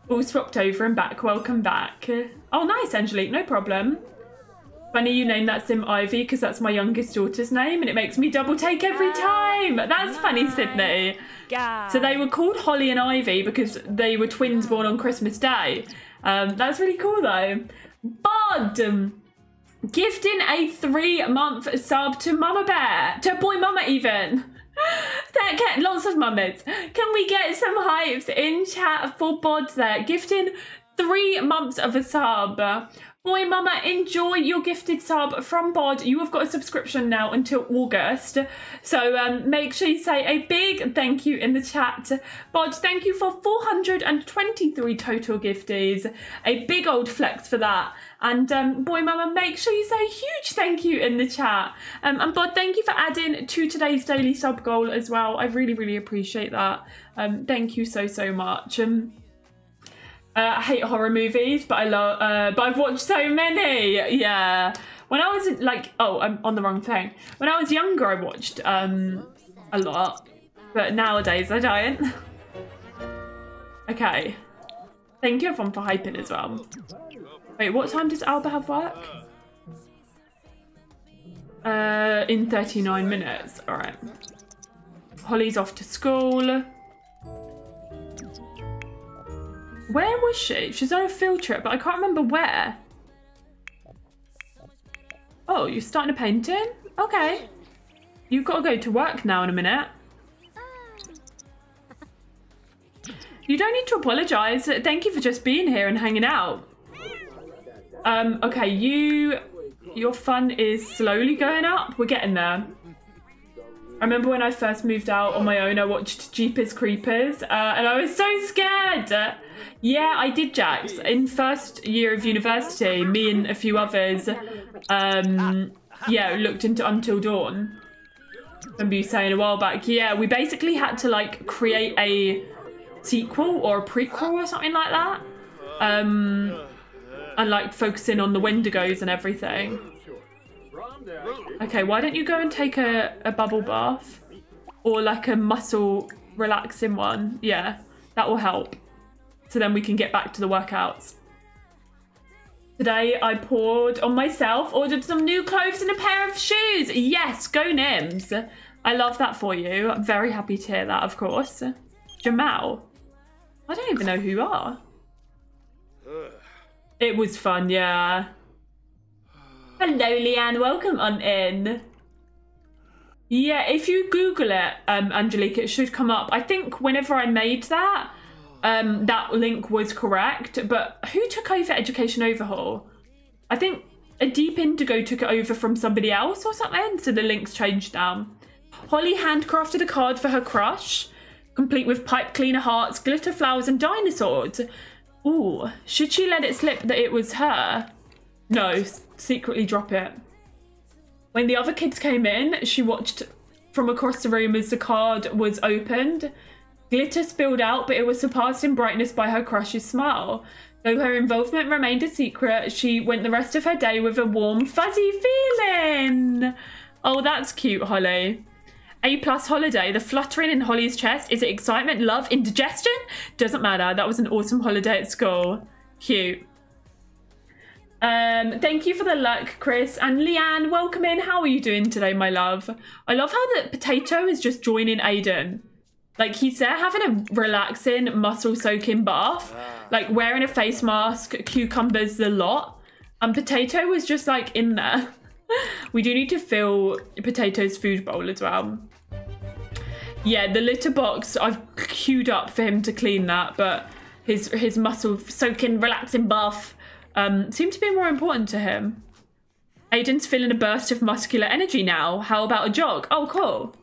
All swapped over and back. Welcome back. Oh, nice, Angelique. No problem. Funny you named that sim Ivy because that's my youngest daughter's name and it makes me double take every time. That's funny, Sydney. God. So they were called Holly and Ivy because they were twins born on Christmas Day. That's really cool though. Bud, gifting a 3-month sub to Mama Bear, to Boy Mama even. Lots of mummies. Can we get some hypes in chat for Bods there? Gifting 3 months of a sub. Boy Mama, enjoy your gifted sub from Bod. You have got a subscription now until August. So make sure you say a big thank you in the chat. Bod, thank you for 423 total gifties. A big old flex for that. And Boy Mama, make sure you say a huge thank you in the chat. And Bod, thank you for adding to today's daily sub goal as well. I really, really appreciate that. Thank you so, so much. I hate horror movies, but I love. But I've watched so many. Yeah, when I was like, oh, I'm on the wrong thing. When I was younger, I watched a lot, but nowadays I don't. Okay, thank you everyone for hyping as well. Wait, what time does Alba have work? In 39 minutes. All right. Holly's off to school. Where was she? She's on a field trip, but I can't remember where. Oh, you're starting a painting? Okay. You've got to go to work now in a minute. You don't need to apologise. Thank you for just being here and hanging out. Okay, your fun is slowly going up. We're getting there. I remember when I first moved out on my own, I watched Jeepers Creepers and I was so scared. Yeah, I did, Jax. In first year of university, me and a few others, yeah, looked into Until Dawn. I remember you saying a while back, yeah, we basically had to like create a sequel or a prequel or something like that. And like focusing on the Wendigos and everything. Okay, why don't you go and take a bubble bath or like a muscle relaxing one? Yeah, that will help. So then we can get back to the workouts. Today I poured on myself, ordered some new clothes and a pair of shoes. Yes, go Nims. I love that for you. I'm very happy to hear that, of course. Jamal, I don't even know who you are. It was fun, yeah. Hello, Leanne. Welcome on in. Yeah, if you Google it, Angelique, it should come up. I think whenever I made that, that link was correct. But who took over Education Overhaul? I think a Deep Indigo took it over from somebody else or something. So the link's changed now. Holly handcrafted a card for her crush, complete with pipe cleaner hearts, glitter flowers and dinosaurs. Ooh, should she let it slip that it was her? No, secretly drop it. When the other kids came in, she watched from across the room as the card was opened. Glitter spilled out, but it was surpassed in brightness by her crush's smile. Though her involvement remained a secret, she went the rest of her day with a warm, fuzzy feeling. Oh, that's cute, Holly. A+ holiday. The fluttering in Holly's chest. Is it excitement, love, indigestion? Doesn't matter. That was an awesome holiday at school. Cute. Thank you for the luck, Chris. And Leanne, welcome in. How are you doing today, my love? I love how the potato is just joining Aiden. Like, he's there having a relaxing, muscle-soaking bath. Like, wearing a face mask, cucumbers, the lot. And Potato was just, like, in there. We do need to fill Potato's food bowl as well. Yeah, the litter box, I've queued up for him to clean that, but his muscle-soaking, relaxing bath... seemed to be more important to him. Aiden's feeling a burst of muscular energy now. How about a jog? Oh, cool.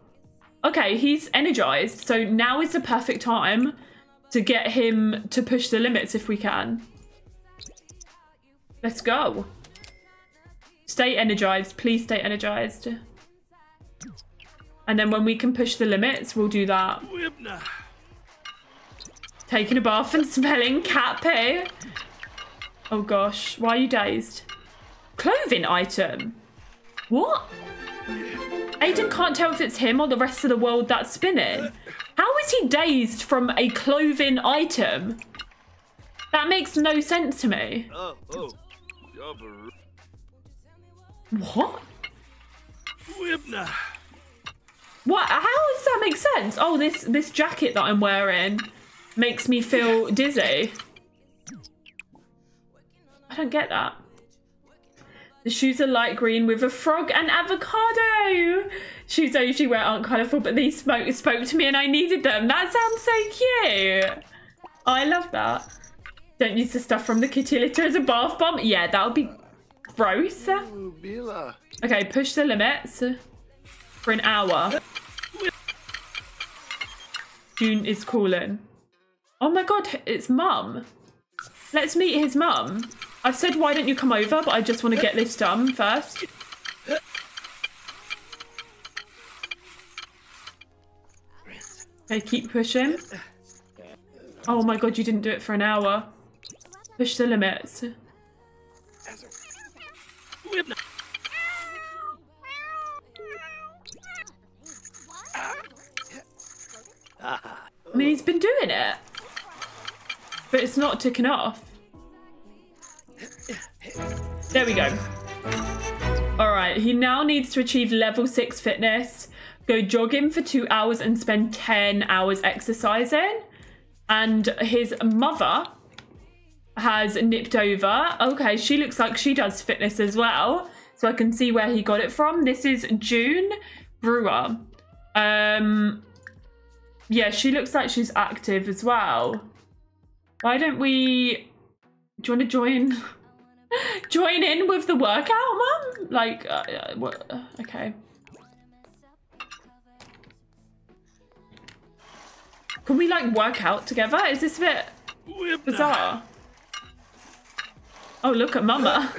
Okay, he's energized. So now is the perfect time to get him to push the limits if we can. Let's go. Stay energized. Please stay energized. And then when we can push the limits, we'll do that. Taking a bath and smelling cat poo. Oh gosh, why are you dazed? Clothing item? What? Aiden can't tell if it's him or the rest of the world that's spinning. How is he dazed from a clothing item? That makes no sense to me. What? What? How does that make sense? Oh, this jacket that I'm wearing makes me feel dizzy. I don't get that. The shoes are light green with a frog and avocado. Shoes I usually wear aren't colourful, but these spoke to me and I needed them. That sounds so cute. I love that. Don't use the stuff from the kitty litter as a bath bomb. Yeah, that would be gross. Okay, push the limits for an hour. June is calling. Oh my god, it's Mum. Let's meet his mum. I've said, why don't you come over? But I just want to get this done first. Okay, keep pushing. Oh my god, you didn't do it for an hour. Push the limits. I mean, he's been doing it. But it's not ticking off. There we go. All right, he now needs to achieve level 6 fitness, go jogging for 2 hours and spend 10 hours exercising. And his mother has nipped over. Okay, she looks like she does fitness as well. So I can see where he got it from. This is June Brewer. Yeah, she looks like she's active as well. Why don't we... Do you want to join in with the workout, Mum? Like, okay. Can we like work out together? Is this a bit bizarre? Oh, look at Mama.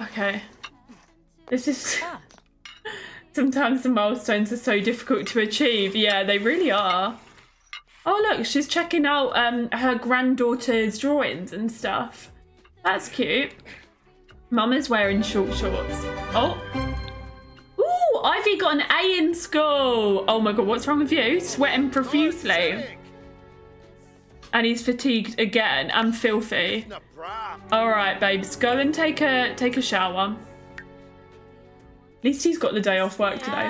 Okay. This is... Sometimes the milestones are so difficult to achieve. Yeah, they really are. Oh, look, she's checking out her granddaughter's drawings and stuff. That's cute. Mama's wearing short shorts. Oh. Ooh, Ivy got an A in school. Oh, my God, what's wrong with you? Sweating profusely. And he's fatigued again and filthy. All right, babes, go and take a shower. At least he's got the day off work today.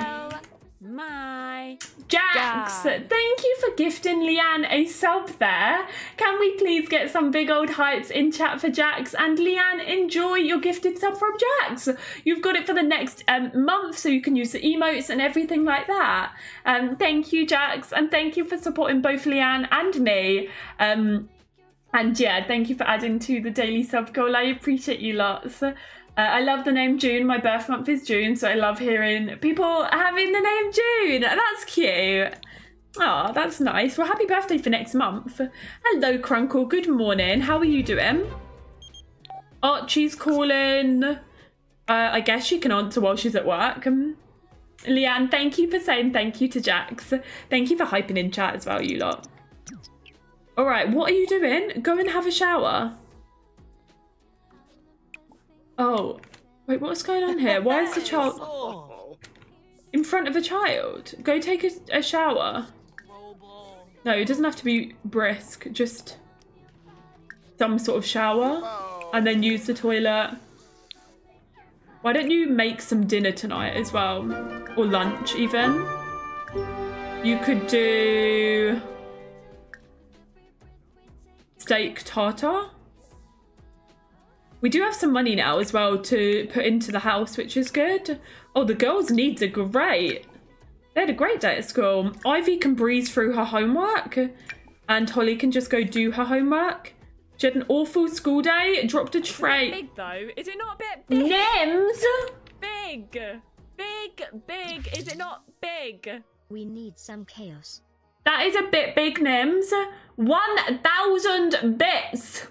My Jax, God. Thank you for gifting Leanne a sub there. Can we please get some big old hypes in chat for Jax? And Leanne, enjoy your gifted sub from Jax. You've got it for the next month, so you can use the emotes and everything like that. Thank you, Jax, and thank you for supporting both Leanne and me. And yeah, thank you for adding to the daily sub goal. I appreciate you lots. I love the name June. My birth month is June, so I love hearing people having the name June. That's cute. Oh, that's nice. Well, happy birthday for next month. Hello, Crunkle. Good morning. How are you doing? Archie's calling. I guess she can answer while she's at work. Leanne, thank you for saying thank you to Jax. Thank you for hyping in chat as well, you lot. All right, what are you doing? Go and have a shower. Oh, wait, what's going on here? Why is the child in front of a child? Go take a shower. No, it doesn't have to be brisk, just some sort of shower and then use the toilet. Why don't you make some dinner tonight as well? Or lunch even. You could do steak tartare. We do have some money now as well to put into the house, which is good. Oh, the girls' needs are great. They had a great day at school. Ivy can breeze through her homework and Holly can just go do her homework. She had an awful school day, dropped a tray. Big though, is it not a bit big? Nims! Big, is it not big? We need some chaos. That is a bit big, Nims. 1,000 bits.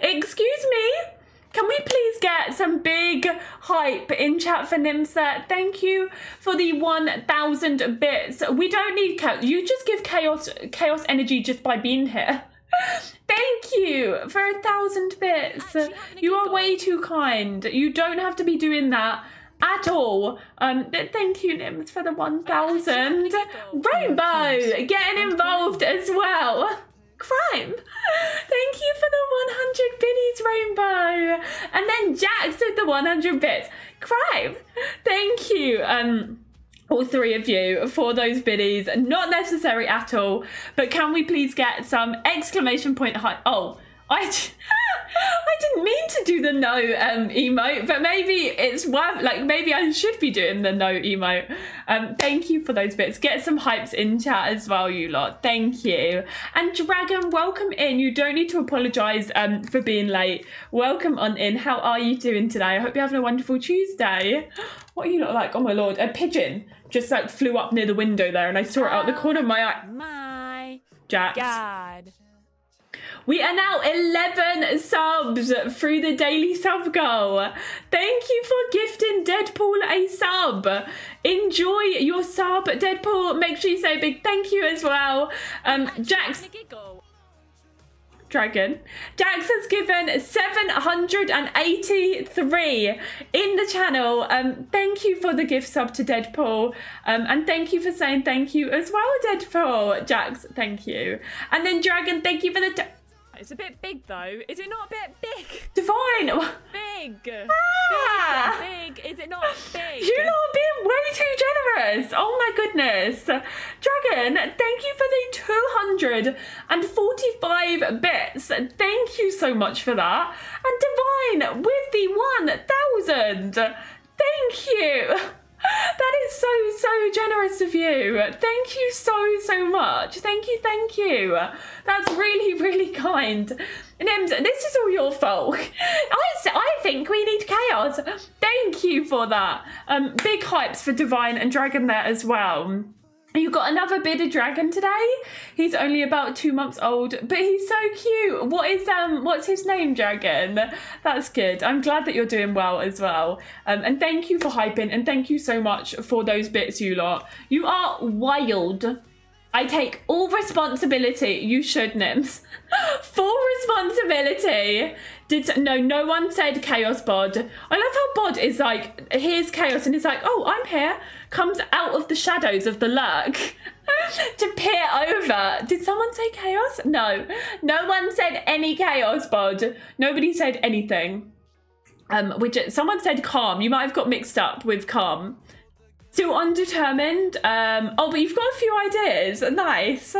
Excuse me? Can we please get some big hype in chat for Nimsa? Thank you for the 1,000 bits. We don't need chaos. You just give chaos energy just by being here. Thank you for 1,000 bits. You are way too kind. You don't have to be doing that at all. Thank you, Nims, for the 1,000. Rainbow, getting involved as well. Crime. Thank you for the 100 biddies, Rainbow. And then Jax did the 100 bits. Crime. Thank you, all three of you for those biddies. Not necessary at all, but can we please get some exclamation point hype? Oh, I didn't mean to do the no emote, but maybe it's worth, like, maybe I should be doing the no emote. Thank you for those bits. Get some hypes in chat as well, you lot. Thank you. And Dragon, welcome in. You don't need to apologise for being late. Welcome on in. How are you doing today? I hope you're having a wonderful Tuesday. What are you lot like? Oh my lord, a pigeon just like flew up near the window there and I saw it out the corner of my eye. My Jax. God. We are now 11 subs through the daily sub goal. Thank you for gifting Deadpool a sub. Enjoy your sub, Deadpool. Make sure you say a big thank you as well. Jax. Dragon. Jax has given 783 in the channel. Thank you for the gift sub to Deadpool. And thank you for saying thank you as well, Deadpool. Jax, thank you. And then Dragon, thank you for the... It's a bit big though. Is it not a bit big? Divine! Big! Ah! Big! Is it not big? You're not being way too generous! Oh my goodness! Dragon, thank you for the 245 bits. Thank you so much for that. And Divine with the 1,000. Thank you! That is so generous of you. Thank you so much. Thank you. That's really kind. Nims, this is all your fault. I think we need chaos. Thank you for that. Big hypes for Divine and Dragon there as well. You got another bearded dragon today. He's only about 2 months old, but he's so cute. What is what's his name, Dragon? That's good. I'm glad that you're doing well as well. And thank you for hyping, and thank you so much for those bits, you lot. You are wild. I take all responsibility. You should, Nims. Full responsibility. No one said chaos bod. I love how bod is like, here's chaos and he's like, oh, I'm here. Comes out of the shadows of the lurk to peer over. Did someone say chaos? No. No one said any chaos bod. Nobody said anything. Someone said calm. You might have got mixed up with calm. Still undetermined. Oh, but you've got a few ideas. Nice.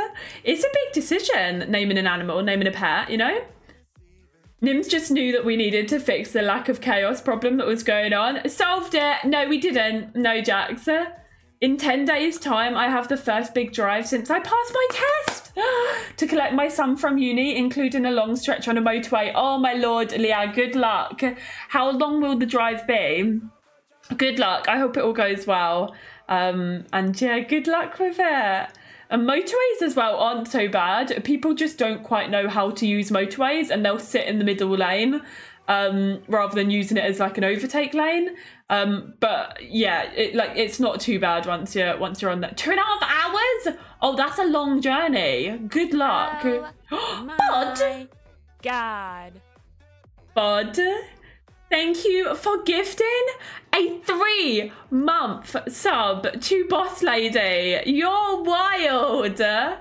It's a big decision, naming an animal, naming a pet, you know? Nims just knew that we needed to fix the lack of chaos problem that was going on. Solved it. No, we didn't. No, Jax. In 10 days' time, I have the first big drive since I passed my test to collect my son from uni, including a long stretch on a motorway. Oh, my lord, Leah, good luck. How long will the drive be? Good luck. I hope it all goes well. And yeah, good luck with it. And motorways as well aren't so bad. People just don't quite know how to use motorways and they'll sit in the middle lane rather than using it as like an overtake lane. But yeah, it's not too bad once you're on that. 2.5 hours? Oh, that's a long journey. Good luck. Oh, God. Bud. Thank you for gifting a 3-month sub to Boss Lady. You're wild. Can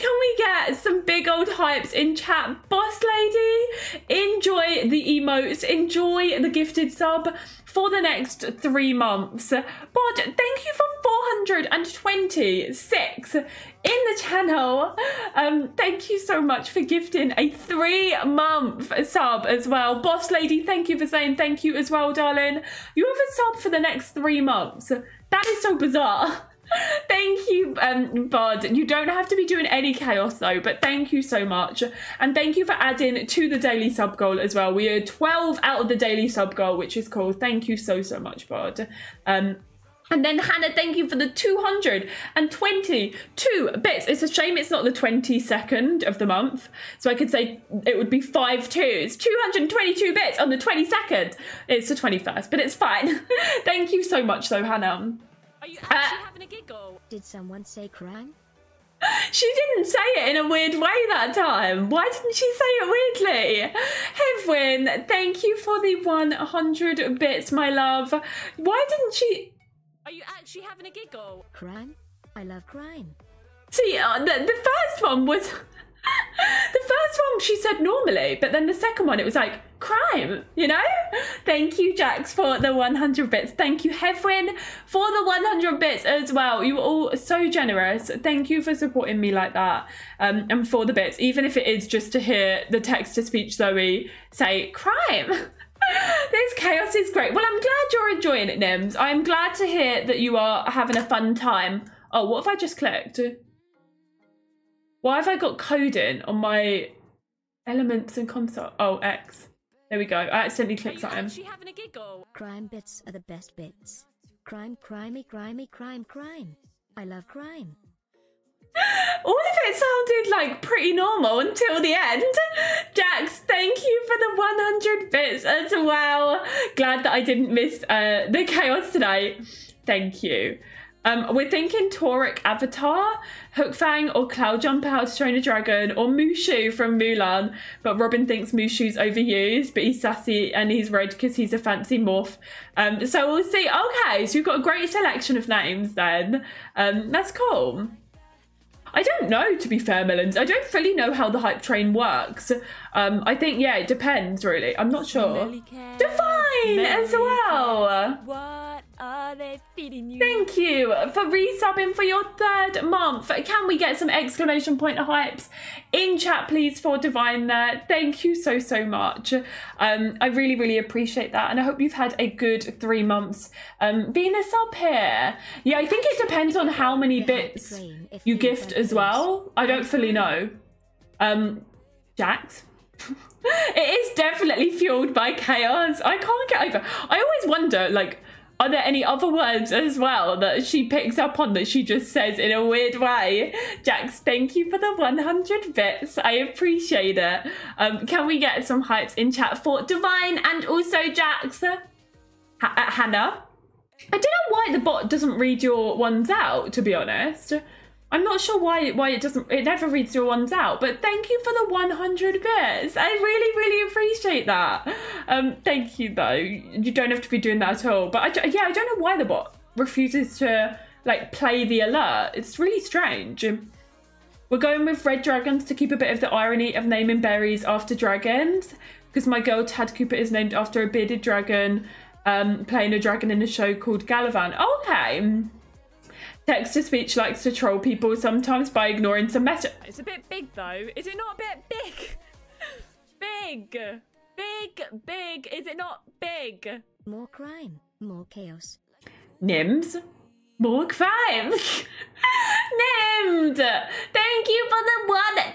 we get some big old hypes in chat? Boss Lady, enjoy the emotes, enjoy the gifted sub for the next 3 months. Bod, thank you for 426 in the channel. Thank you so much for gifting a 3-month sub as well. Boss Lady, thank you for saying thank you as well, darling. You have a sub for the next 3 months. That is so bizarre. Thank you, Bud. You don't have to be doing any chaos though, but thank you so much. And thank you for adding to the daily sub goal as well. We are 12 out of the daily sub goal, which is cool. Thank you so much, Bud. And then Hannah, thank you for the 222 bits. It's a shame it's not the 22nd of the month. So I could say it would be 5 twos. 222 bits on the 22nd. It's the 21st, but it's fine. Thank you so much though, Hannah. Are you actually having a giggle? Did someone say crying? She didn't say it in a weird way that time. Why didn't she say it weirdly? Hedwin, thank you for the 100 bits, my love. Why didn't she... Are you actually having a giggle? Crying? I love crying. See, the first one was... the first one she said normally, but then the second one it was like crime, you know. Thank you, Jax, for the 100 bits. Thank you, Hedwin, for the 100 bits as well. You were all so generous. Thank you for supporting me like that, and for the bits, even if it is just to hear the text-to-speech Zoe say crime. This chaos is great. Well, I'm glad you're enjoying it, Nims. I'm glad to hear that you are having a fun time. Oh, what have I just clicked? Why have I got coding on my elements and console? Oh, X. There we go. I accidentally clicked on him. Crime bits are the best bits. Crime, crimey, crimey, crime, crime. I love crime. All of it sounded like pretty normal until the end. Jax, thank you for the 100 bits as well. Glad that I didn't miss the chaos tonight. Thank you. We're thinking Tauric Avatar, Hookfang or Cloudjumper, How to Train a Dragon, or Mushu from Mulan. But Robin thinks Mushu's overused, but he's sassy and he's red because he's a fancy morph. So we'll see. Okay, so you've got a great selection of names then. That's cool. I don't know, to be fair, Millens. I don't fully know how the hype train works. I think, yeah, it depends, really. I'm not sure. Divine as well. What are they feeding you. Thank you for resubbing for your 3rd month. Can we get some exclamation point hypes in chat, please, for Divine there? Thank you so, so much. I really, really appreciate that. And I hope you've had a good 3 months being a sub here. Yeah, I think it depends on how many bits you gift as well. I don't fully know. Jacked. It is definitely fueled by chaos. I can't get over. I always wonder, like, are there any other words as well that she picks up on that she just says in a weird way? Jax, thank you for the 100 bits. I appreciate it. Can we get some hypes in chat for Divine and also Jax? Hannah? I don't know why the bot doesn't read your ones out, to be honest. I'm not sure why it doesn't, it never reads your ones out, but thank you for the 100 bits. I really, really appreciate that. Thank you though. You don't have to be doing that at all. But yeah, I don't know why the bot refuses to like play the alert. It's really strange. We're going with red dragons to keep a bit of the irony of naming berries after dragons, because my girl Tad Cooper is named after a bearded dragon, playing a dragon in a show called Galavan. Okay. Text-to-speech likes to troll people sometimes by ignoring some message. It's a bit big though. Is it not a bit big? Big. Is it not big? More crime, more chaos. Nims, more crime. Nims, thank you for the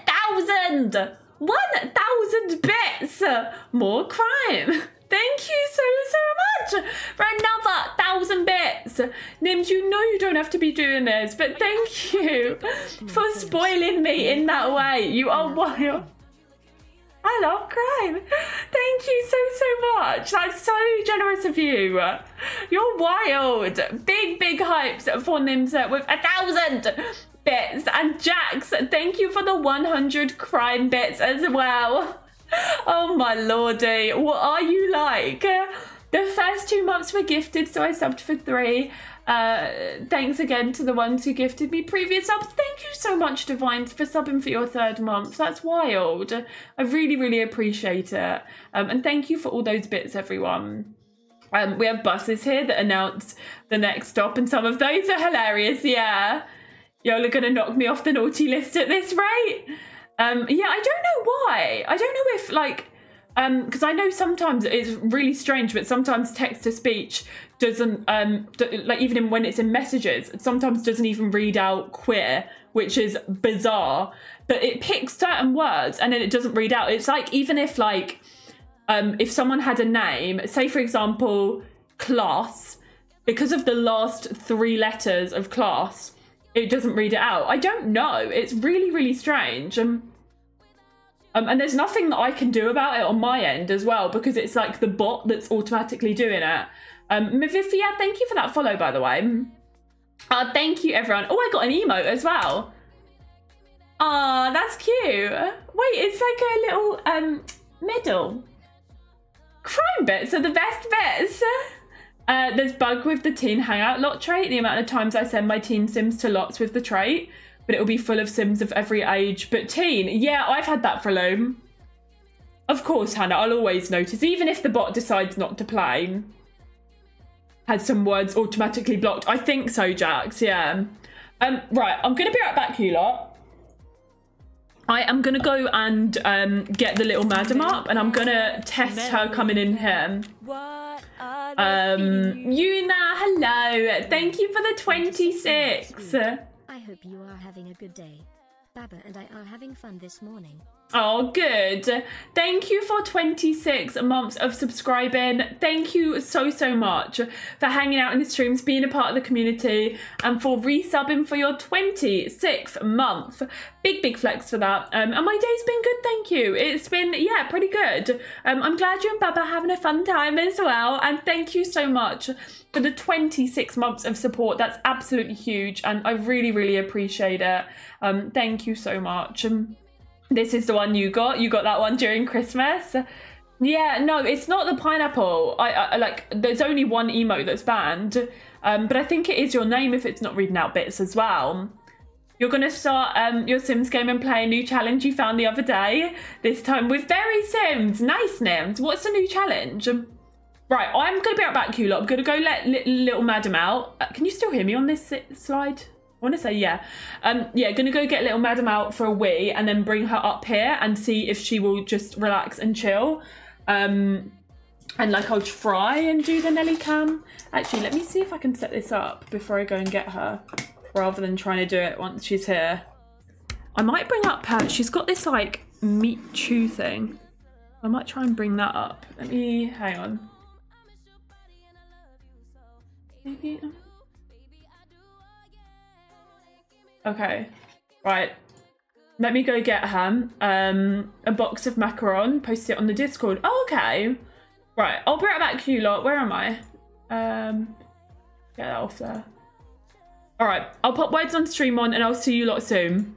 1,000. 1,000 bits. More crime. Thank you so, so much for another 1,000 bits. Nims, you know you don't have to be doing this, but thank you for spoiling me in that way. You are wild. I love crime. Thank you so, so much. That's so generous of you. You're wild. Big, big hypes for Nims with 1,000 bits. And Jax, thank you for the 100 crime bits as well. Oh my lordy, what are you like? The first 2 months were gifted, so I subbed for 3. Thanks again to the ones who gifted me previous subs. Thank you so much, Divine, for subbing for your 3rd month. That's wild. I really, really appreciate it. And thank you for all those bits, everyone. We have buses here that announce the next stop, and some of those are hilarious, yeah. Y'all are going to knock me off the naughty list at this rate. Yeah, I don't know why. I don't know if like, because I know sometimes it's really strange, but sometimes text to speech doesn't, like even when it's in messages, it sometimes doesn't even read out queer, which is bizarre, but it picks certain words and then it doesn't read out. It's like, even if like, if someone had a name, say for example, class, because of the last 3 letters of class, it doesn't read it out. I don't know. It's really, really strange. And there's nothing that I can do about it on my end as well, because it's like the bot that's automatically doing it. Mavifia, thank you for that follow, by the way. Thank you, everyone. Oh, I got an emote as well. Ah, that's cute. Wait, it's like a little medal. Crime bits are the best bits. There's bug with the teen hangout lot trait, the amount of times I send my teen sims to lots with the trait, but it'll be full of sims of every age but teen. Yeah, I've had that for a loan. Of course, Hannah, I'll always notice, even if the bot decides not to play. Had some words automatically blocked. I think so, Jax, yeah. Right, I'm going to be right back, you lot. I am going to go and get the little madam up, and I'm going to test her coming in here. Yuna, hello. Thank you for the 26. I hope you are having a good day. Baba and I are having fun this morning. Oh, good. Thank you for 26 months of subscribing. Thank you so, so much for hanging out in the streams, being a part of the community, and for resubbing for your 26th month. Big, big flex for that. And my day's been good, thank you. It's been, yeah, pretty good. I'm glad you and Baba are having a fun time as well. And thank you so much for the 26 months of support. That's absolutely huge. And I really, really appreciate it. Thank you so much. This is the one you got. You got that one during Christmas. Yeah, no, it's not the pineapple. I like, there's only one emote that's banned. But I think it is your name if it's not reading out bits as well. You're going to start your Sims game and play a new challenge you found the other day. This time with Berry Sims. Nice, Nims. What's the new challenge? Right, I'm going to be right back, you lot. I'm going to go let little madam out. Can you still hear me on this slide? I want to say yeah. Yeah, going to go get little madam out for a wee and then bring her up here and see if she will just relax and chill. And like I'll try and do the Nelly cam. Actually, let me see if I can set this up before I go and get her rather than trying to do it once she's here. I might bring up her. She's got this like meat chew thing. I might try and bring that up. Let me, hang on. Maybe. Okay, right. Let me go get her a box of macaron, post it on the Discord. Oh, okay. Right, I'll bring it back, you lot. Where am I? Get that off there. All right, I'll pop Words on Stream on and I'll see you lot soon.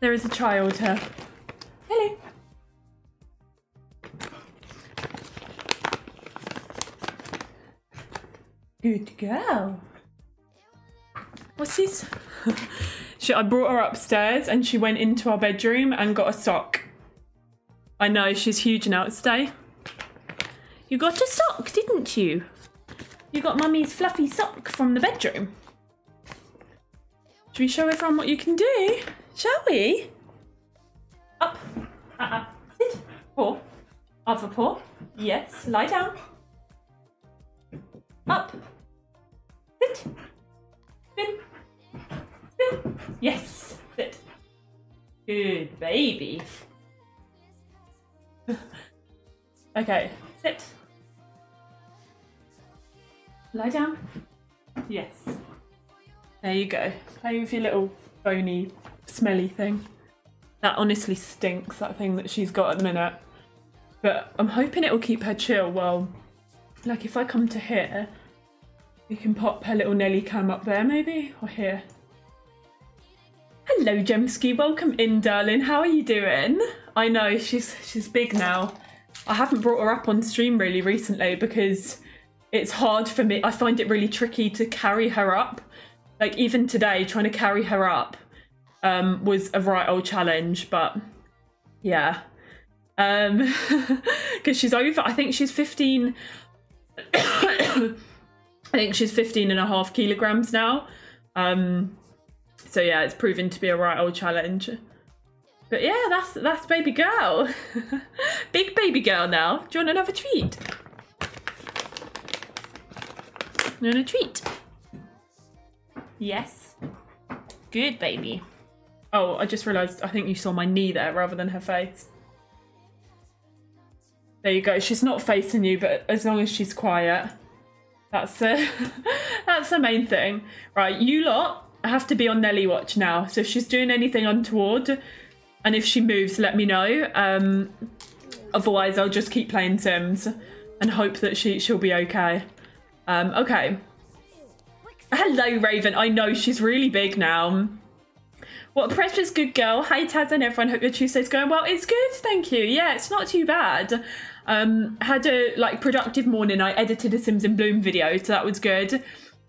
There is a child here. Hello. Good girl. What's this? I brought her upstairs and she went into our bedroom and got a sock. I know, she's huge now today. You got a sock, didn't you? You got Mummy's fluffy sock from the bedroom. Should we show everyone what you can do? Shall we? Up, sit, paw, other paw, yes, lie down. Up, sit, spin, spin, yes, sit. Good baby. Okay, sit. Lie down. Yes. There you go. Play with your little bony, smelly thing. That honestly stinks, that thing that she's got at the minute. But I'm hoping it'll keep her chill while, like, if I come to here, we can pop her little Nelly cam up there maybe, or here. Hello Jemski, welcome in darling, how are you doing? I know, she's big now. I haven't brought her up on stream really recently because it's hard for me. I find it really tricky to carry her up. Like even today, trying to carry her up was a right old challenge, but yeah. Because she's over, I think she's 15, I think she's 15.5 kilograms now. So yeah, it's proven to be a right old challenge. But yeah, that's baby girl. Big baby girl now. Do you want another treat? You want a treat? Yes. Good baby. Oh, I just realised I think you saw my knee there rather than her face. There you go. She's not facing you, but as long as she's quiet, that's that's the main thing. Right, you lot have to be on Nelly watch now. So if she's doing anything untoward, and if she moves, let me know. Otherwise, I'll just keep playing Sims and hope that she'll be okay. Okay. Hello, Raven. I know, she's really big now. What a precious good girl. Hi, Taz and everyone. Hope your Tuesday's going well. It's good, thank you. Yeah, it's not too bad. Had a productive morning. I edited a Sims in Bloom video, so that was good.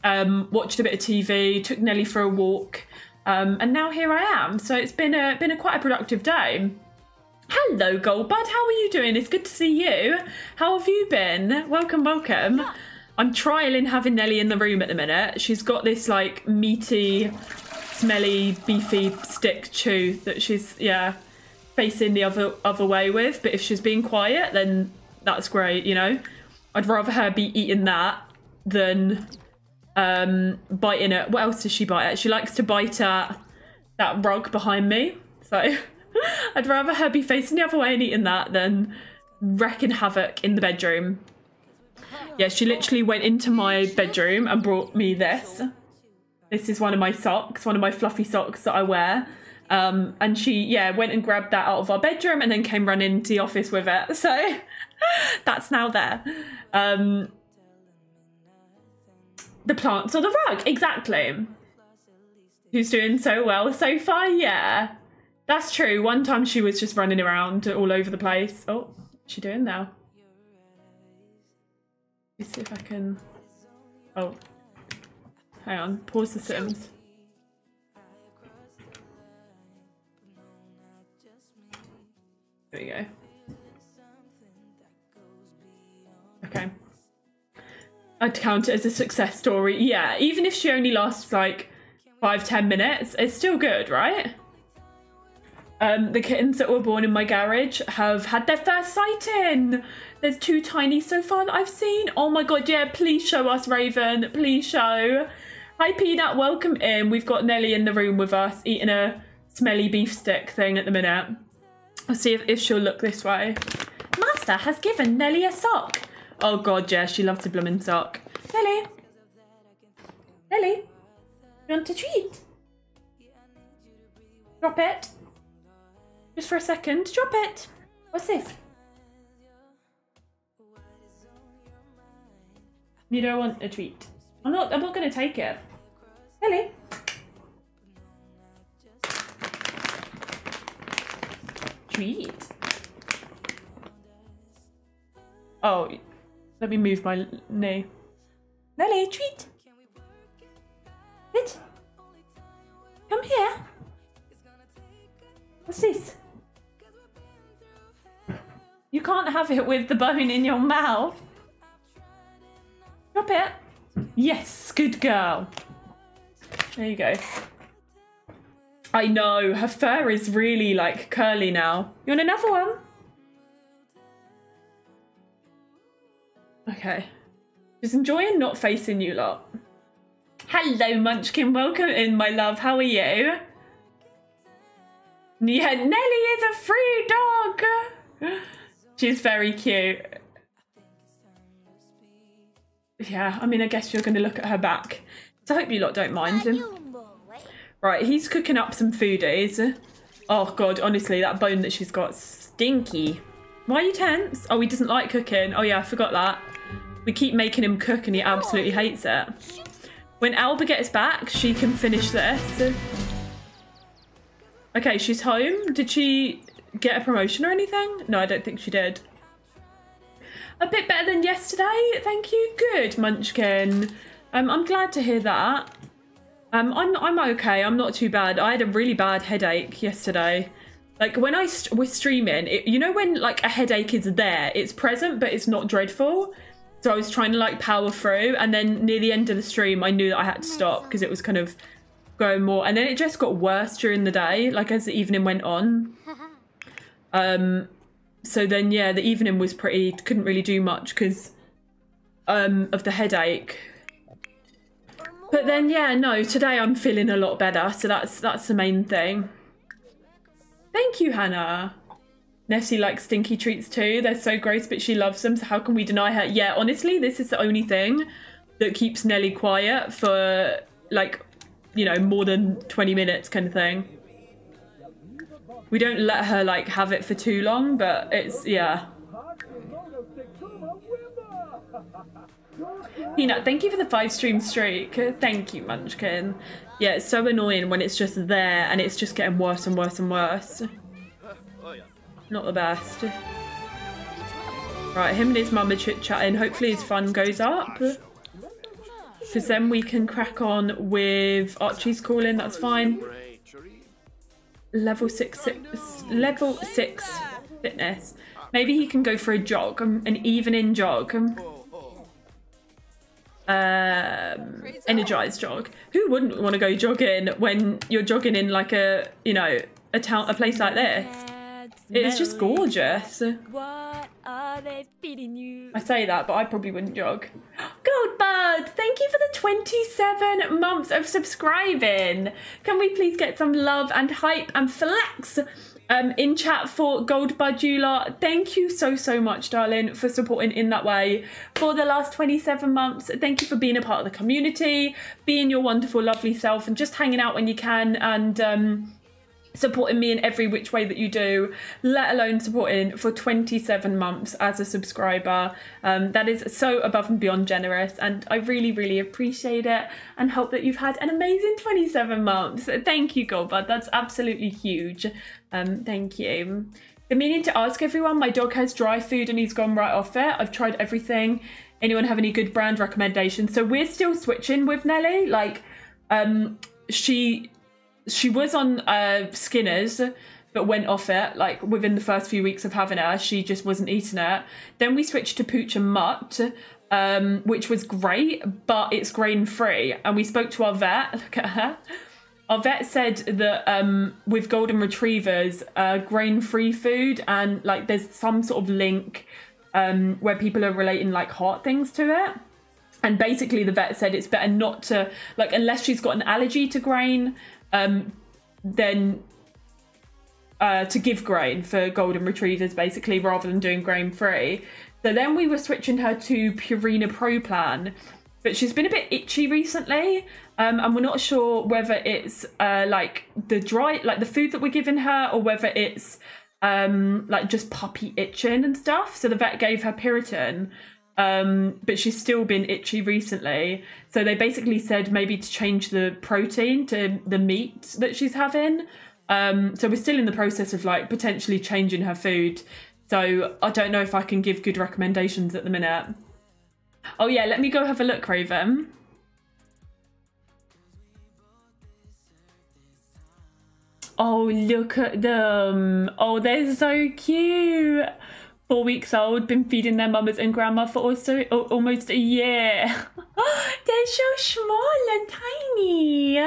Watched a bit of TV, took Nelly for a walk. And now here I am. So it's been a quite a productive day. Hello, Goldbud. How are you doing? It's good to see you. How have you been? Welcome, welcome. Yeah. I'm trialing having Nelly in the room at the minute. She's got this like meaty, smelly, beefy stick chew that she's facing the other way with. But if she's being quiet, then that's great. You know, I'd rather her be eating that than biting at, what else does she bite at? She likes to bite at that rug behind me, so I'd rather her be facing the other way and eating that than wrecking havoc in the bedroom. Yeah, she literally went into my bedroom and brought me this is one of my socks, one of my fluffy socks that I wear, and she went and grabbed that out of our bedroom and then came running into the office with it, so that's now there. The plants or the rug, exactly. Who's doing so well so far? Yeah, that's true. One time she was just running around all over the place. Oh, what's she doing now? Let's see if I can. Oh, hang on. Pause the Sims. There we go. Okay. I'd count it as a success story. Yeah, even if she only lasts like 5–10 minutes, it's still good, right? The kittens that were born in my garage have had their first sighting. There's 2 tiny so far that I've seen. Oh my God, yeah, please show us, Raven, please show. Hi, Peanut, welcome in. We've got Nelly in the room with us eating a smelly beef stick thing at the minute. I'll see if she'll look this way. Master has given Nelly a sock. Oh God, yeah, she loves a blooming sock. Nelly! Nelly! You want a treat? Drop it. Just for a second, drop it. What's this? You don't want a treat. I'm not gonna take it. Nelly! Treat. Oh, let me move my knee. Nelly, treat. Sit. Come here. What's this? You can't have it with the bone in your mouth. Drop it. Yes, good girl. There you go. I know, her fur is really like curly now. You want another one? Okay. Just enjoying not facing you lot. Hello, Munchkin. Welcome in, my love. How are you? Yeah, Nelly is a free dog. She's very cute. Yeah, I mean, I guess you're going to look at her back. So I hope you lot don't mind him. Right, he's cooking up some foodies. Oh, God, honestly, that bone that she's got, stinky. Why are you tense? Oh, he doesn't like cooking. Oh, yeah, I forgot that. We keep making him cook and he absolutely hates it. When Alba gets back, she can finish this. Okay, she's home. Did she get a promotion or anything? No, I don't think she did. A bit better than yesterday. Thank you. Good, Munchkin. I'm glad to hear that. I'm okay. I'm not too bad. I had a really bad headache yesterday. Like when we're streaming, you know when like a headache is there, it's present, but it's not dreadful. So I was trying to like power through, and then near the end of the stream, I knew that I had to stop because it was kind of going more. And then it just got worse during the day, like as the evening went on. So then, yeah, the evening was pretty, couldn't really do much because of the headache. But then, yeah, no, today I'm feeling a lot better. So that's the main thing. Thank you, Hannah. Nessie likes stinky treats too. They're so gross, but she loves them. So how can we deny her? Yeah, honestly, this is the only thing that keeps Nelly quiet for like, you know, more than 20 minutes kind of thing. We don't let her like have it for too long, but it's, yeah. Peanut, thank you for the 5-stream streak. Thank you, Munchkin. Yeah, it's so annoying when it's just there and it's just getting worse and worse and worse. Not the best. Right, him and his mum are chit-chatting. Hopefully his fun goes up. Because then we can crack on with Archie's calling, that's fine. Level 6 fitness. Maybe he can go for a jog, an evening jog. Energized jog. Who wouldn't want to go jogging when you're jogging in like a, you know, a place like this? It's just gorgeous. What are they feeding you? I say that, but I probably wouldn't jog. Goldbird, thank you for the 27 months of subscribing. Can we please get some love and hype and flex in chat for Goldbird Jula? Thank you so much, darling, for supporting in that way for the last 27 months. Thank you for being a part of the community, being your wonderful, lovely self, and just hanging out when you can and supporting me in every which way that you do, let alone supporting for 27 months as a subscriber. That is so above and beyond generous, and I really appreciate it and hope that you've had an amazing 27 months. Thank you, Goldbud. That's absolutely huge. Thank you. I'm meaning to ask everyone, my dog has dry food and he's gone right off it. I've tried everything. Anyone have any good brand recommendations? So we're still switching with Nelly. Like, she was on Skinner's, but went off it. Like within the first few weeks of having her, she just wasn't eating it. Then we switched to Pooch and Mutt, which was great, but it's grain free. And we spoke to our vet. Look at her. Our vet said that with golden retrievers, grain free food, and like there's some sort of link where people are relating like heart things to it. And basically, the vet said it's better not to, like, unless she's got an allergy to grain. Then to give grain for golden retrievers, basically, rather than doing grain free. So then we were switching her to Purina Pro Plan, but she's been a bit itchy recently, and we're not sure whether it's like the dry, like the food that we're giving her, or whether it's like just puppy itching and stuff. So the vet gave her Piriton. But she's still been itchy recently. So they basically said maybe to change the protein to the meat that she's having. So we're still in the process of like potentially changing her food. So I don't know if I can give good recommendations at the minute. Oh yeah, let me go have a look, Raven. Oh, look at them. Oh, they're so cute. 4 weeks old, been feeding their mamas and grandma for also almost a year. They're so small and tiny.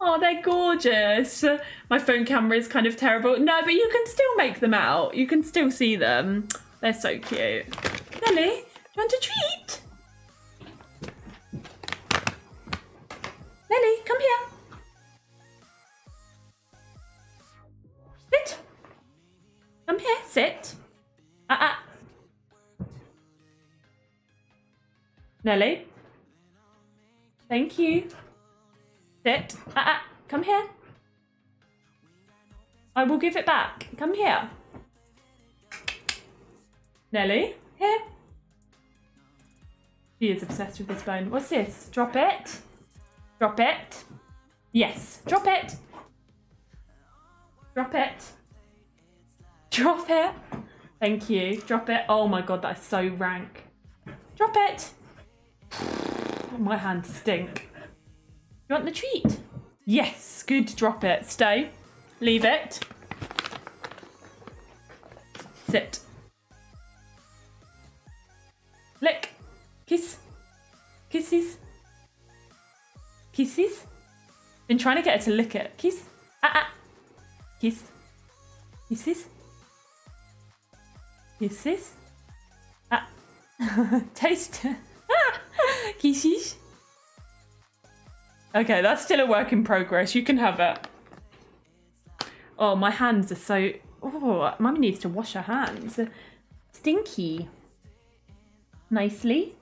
Oh, they're gorgeous. My phone camera is kind of terrible. No, but you can still make them out. You can still see them. They're so cute. Nelly, do you want a treat? Nelly, come here. Sit. Come here, sit. Nelly. Thank you. Sit. Come here. I will give it back. Come here. Nelly. Here. She is obsessed with this bone. What's this? Drop it. Drop it. Yes. Drop it. Drop it. Drop it. Thank you. Drop it. Oh my god, that is so rank. Drop it. Oh, my hands stink. You want the treat? Yes. Good. Drop it. Stay. Leave it. Sit. Lick. Kiss. Kisses. Kisses. Been trying to get her to lick it. Kiss. Kiss. Kisses. Kisses. Taste. Kisses. Okay, that's still a work in progress. You can have it. Oh, my hands are so... Oh, Mummy needs to wash her hands. Stinky. Nicely.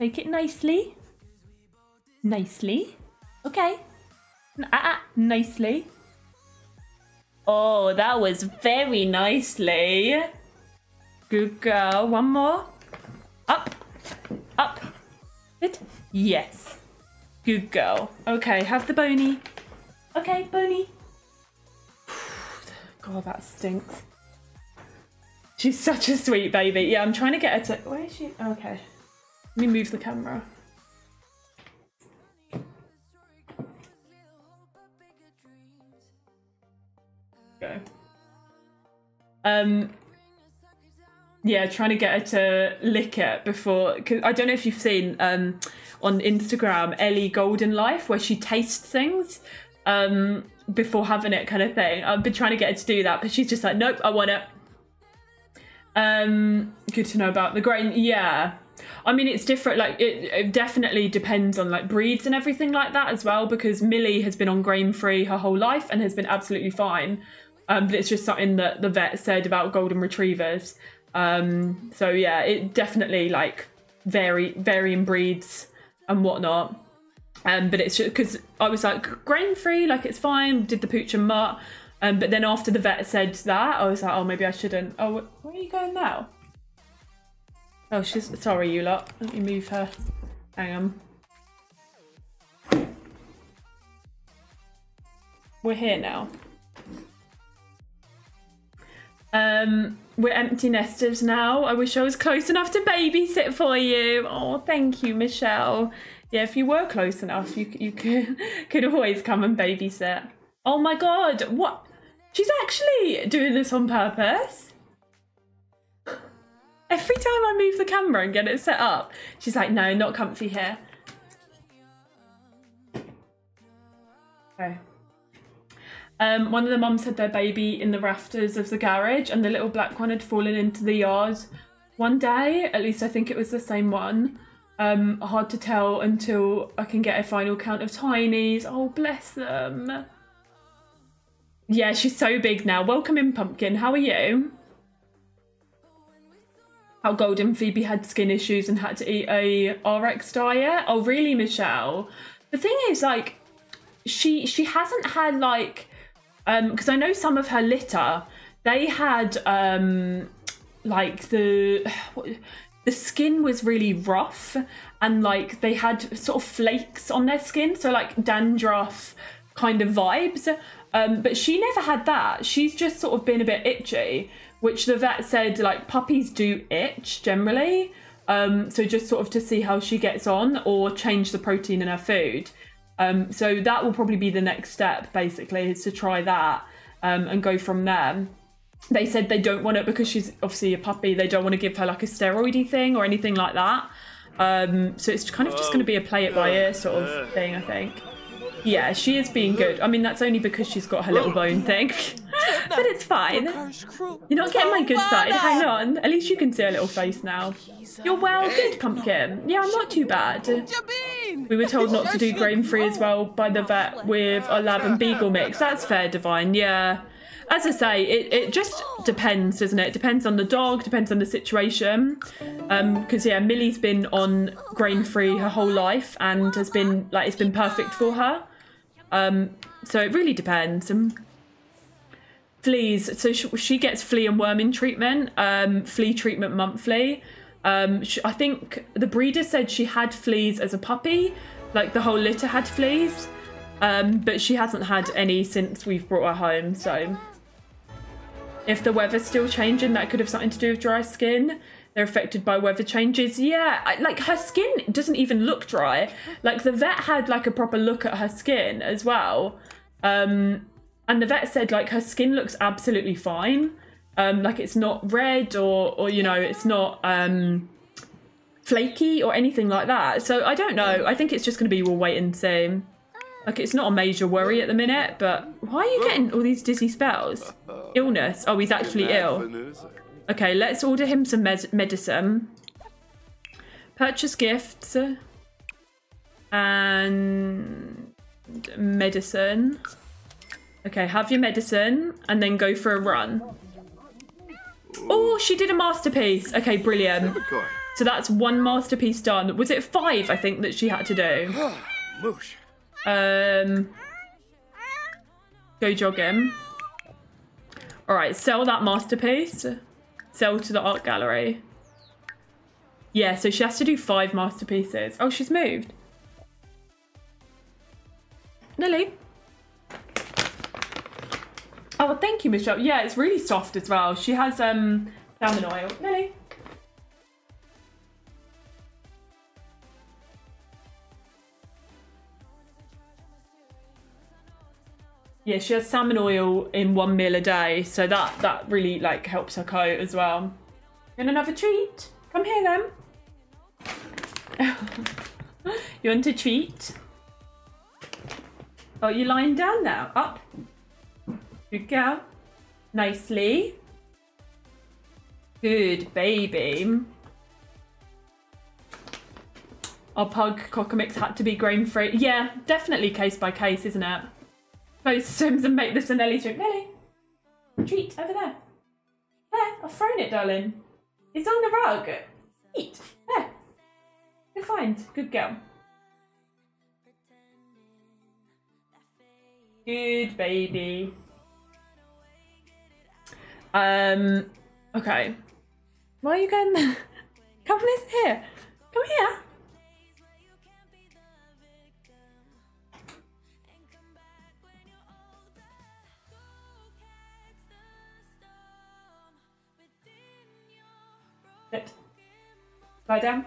Take it nicely. Nicely. Okay. Nicely. Oh, that was very nicely. Good girl. One more. Up. Up. Good. Yes. Good girl. Okay, have the bony. Okay, bony. God, that stinks. She's such a sweet baby. Yeah, I'm trying to get her to... Where is she? Okay. Let me move the camera. Go. Yeah, trying to get her to lick it before, cause I don't know if you've seen on Instagram Ellie Golden Life, where she tastes things before having it, kind of thing. I've been trying to get her to do that, but she's just like, nope, I want it. Good to know about the grain. Yeah, I mean, it's different. Like it definitely depends on like breeds and everything like that as well, because Millie has been on grain free her whole life and has been absolutely fine. But it's just something that the vet said about golden retrievers. So yeah, it definitely like varying breeds and whatnot. But it's just because I was like, grain free, like it's fine, did the Pooch and Mutt. But then after the vet said that, I was like, oh, maybe I shouldn't. Oh, where are you going now? Oh, she's sorry, you lot. Let me move her. Hang on. We're here now. We're empty nesters now. I wish I was close enough to babysit for you. Oh, thank you, Michelle. Yeah, if you were close enough, you could always come and babysit. Oh my god, what? She's actually doing this on purpose. Every time I move the camera and get it set up, she's like, no, not comfy here. Okay. One of the mums had their baby in the rafters of the garage, and the little black one had fallen into the yard one day. At least I think it was the same one. Hard to tell until I can get a final count of tinies. Oh, bless them. Yeah, she's so big now. Welcome in, Pumpkin. How are you? How Golden Phoebe had skin issues and had to eat a RX diet. Oh, really, Michelle? The thing is, like, she hasn't had, like... because I know some of her litter, they had like the skin was really rough, and like they had sort of flakes on their skin, so like dandruff kind of vibes. But she never had that. She's just sort of been a bit itchy, which the vet said like puppies do itch generally. So just sort of to see how she gets on, or change the protein in her food. So that will probably be the next step, basically, is to try that and go from there. they said they don't want it because she's obviously a puppy. They don't want to give her like a steroidy thing or anything like that. So it's kind of just going to be a play it by ear sort of thing, I think. Yeah, she is being good. I mean, that's only because she's got her little bone thing. But it's fine. You're not getting my good side. Hang on. At least you can see her little face now. You're well good, Pumpkin. Yeah, I'm not too bad. We were told not to do grain-free as well by the vet with a lab and beagle mix. That's fair, Divine. Yeah. As I say, it just depends, doesn't it? Depends on the dog, depends on the situation. Because yeah, Millie's been on grain-free her whole life and has been like, it's been perfect for her. So it really depends. Fleas, so she gets flea and worming treatment, flea treatment monthly. I think the breeder said she had fleas as a puppy, like the whole litter had fleas, but she hasn't had any since we've brought her home. So if the weather's still changing, that could have something to do with dry skin. They're affected by weather changes. Yeah, like her skin doesn't even look dry. Like the vet had like a proper look at her skin as well. And the vet said like her skin looks absolutely fine. Like it's not red or you know, it's not flaky or anything like that. So I don't know. I think it's just going to be, we'll wait and see. Like it's not a major worry at the minute, but why are you getting all these dizzy spells? Illness. Oh, he's actually ill. Okay, let's order him some medicine. Purchase gifts. And medicine. Okay, have your medicine and then go for a run. Oh, she did a masterpiece. Okay, brilliant. So that's one masterpiece done. Was it 5, I think, that she had to do? Go jog him. All right, sell that masterpiece. Sell to the art gallery. Yeah, so she has to do 5 masterpieces. Oh, she's moved. Lily. Oh, well, thank you, Michelle. Yeah, it's really soft as well. She has salmon oil. Lily. Yeah, she has salmon oil in 1 meal a day, so that really like helps her coat as well. You want another treat? Come here then. You want a treat? Oh, you're lying down now. Up. Good girl. Nicely. Good baby. Our pug Cockamix had to be grain-free. Yeah, definitely case by case, isn't it? Close the Sims and make this a Nelly drink. Nelly, treat over there. There, I've thrown it, darling. It's on the rug. Eat. There. You'll find. Good girl. Good baby. Okay. Why are you going there? Come this here. Come here. Sit. Lie down.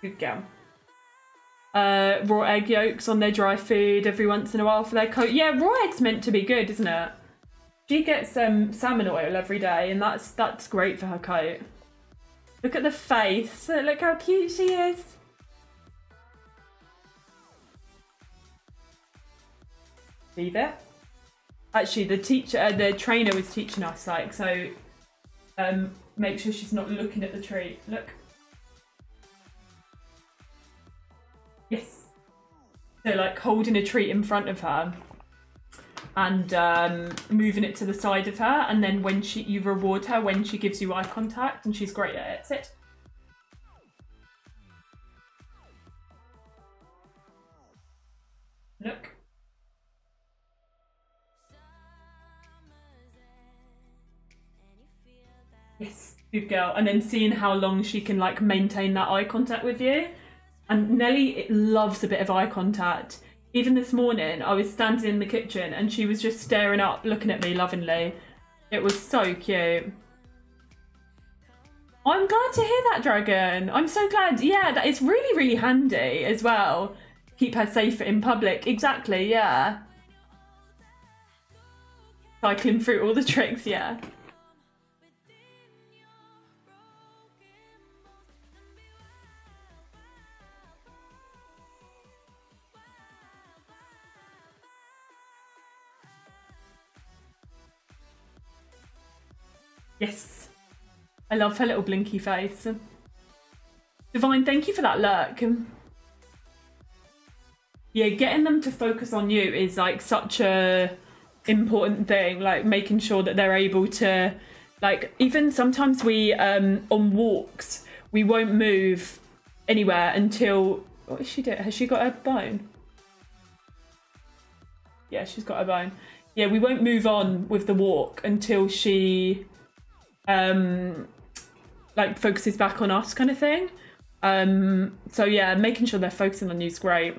Good girl. Raw egg yolks on their dry food every once in a while for their coat. Yeah, raw egg's meant to be good, isn't it? She gets salmon oil every day, and that's great for her coat. Look at the face. Look how cute she is. Leave it. Actually, the trainer was teaching us, like, so make sure she's not looking at the treat. Look. Yes. So like holding a treat in front of her and moving it to the side of her, and then when you reward her when she gives you eye contact, and she's great at it. Sit. Look. Yes, good girl. And then seeing how long she can like maintain that eye contact with you. And Nelly loves a bit of eye contact. Even this morning, I was standing in the kitchen and she was just staring up, looking at me lovingly. It was so cute. I'm glad to hear that, Dragon. I'm so glad. Yeah, that is really, really handy as well. Keep her safe in public. Exactly, yeah. Cycling through all the tricks, yeah. Yes. I love her little blinky face. Divine, thank you for that lurk. Yeah, getting them to focus on you is like such a important thing, like making sure that they're able to, like, even sometimes we on walks we won't move anywhere until, what is she doing? Has she got her bone? Yeah, she's got her bone. Yeah, we won't move on with the walk until she like focuses back on us, kind of thing. So yeah, making sure they're focusing on you is great.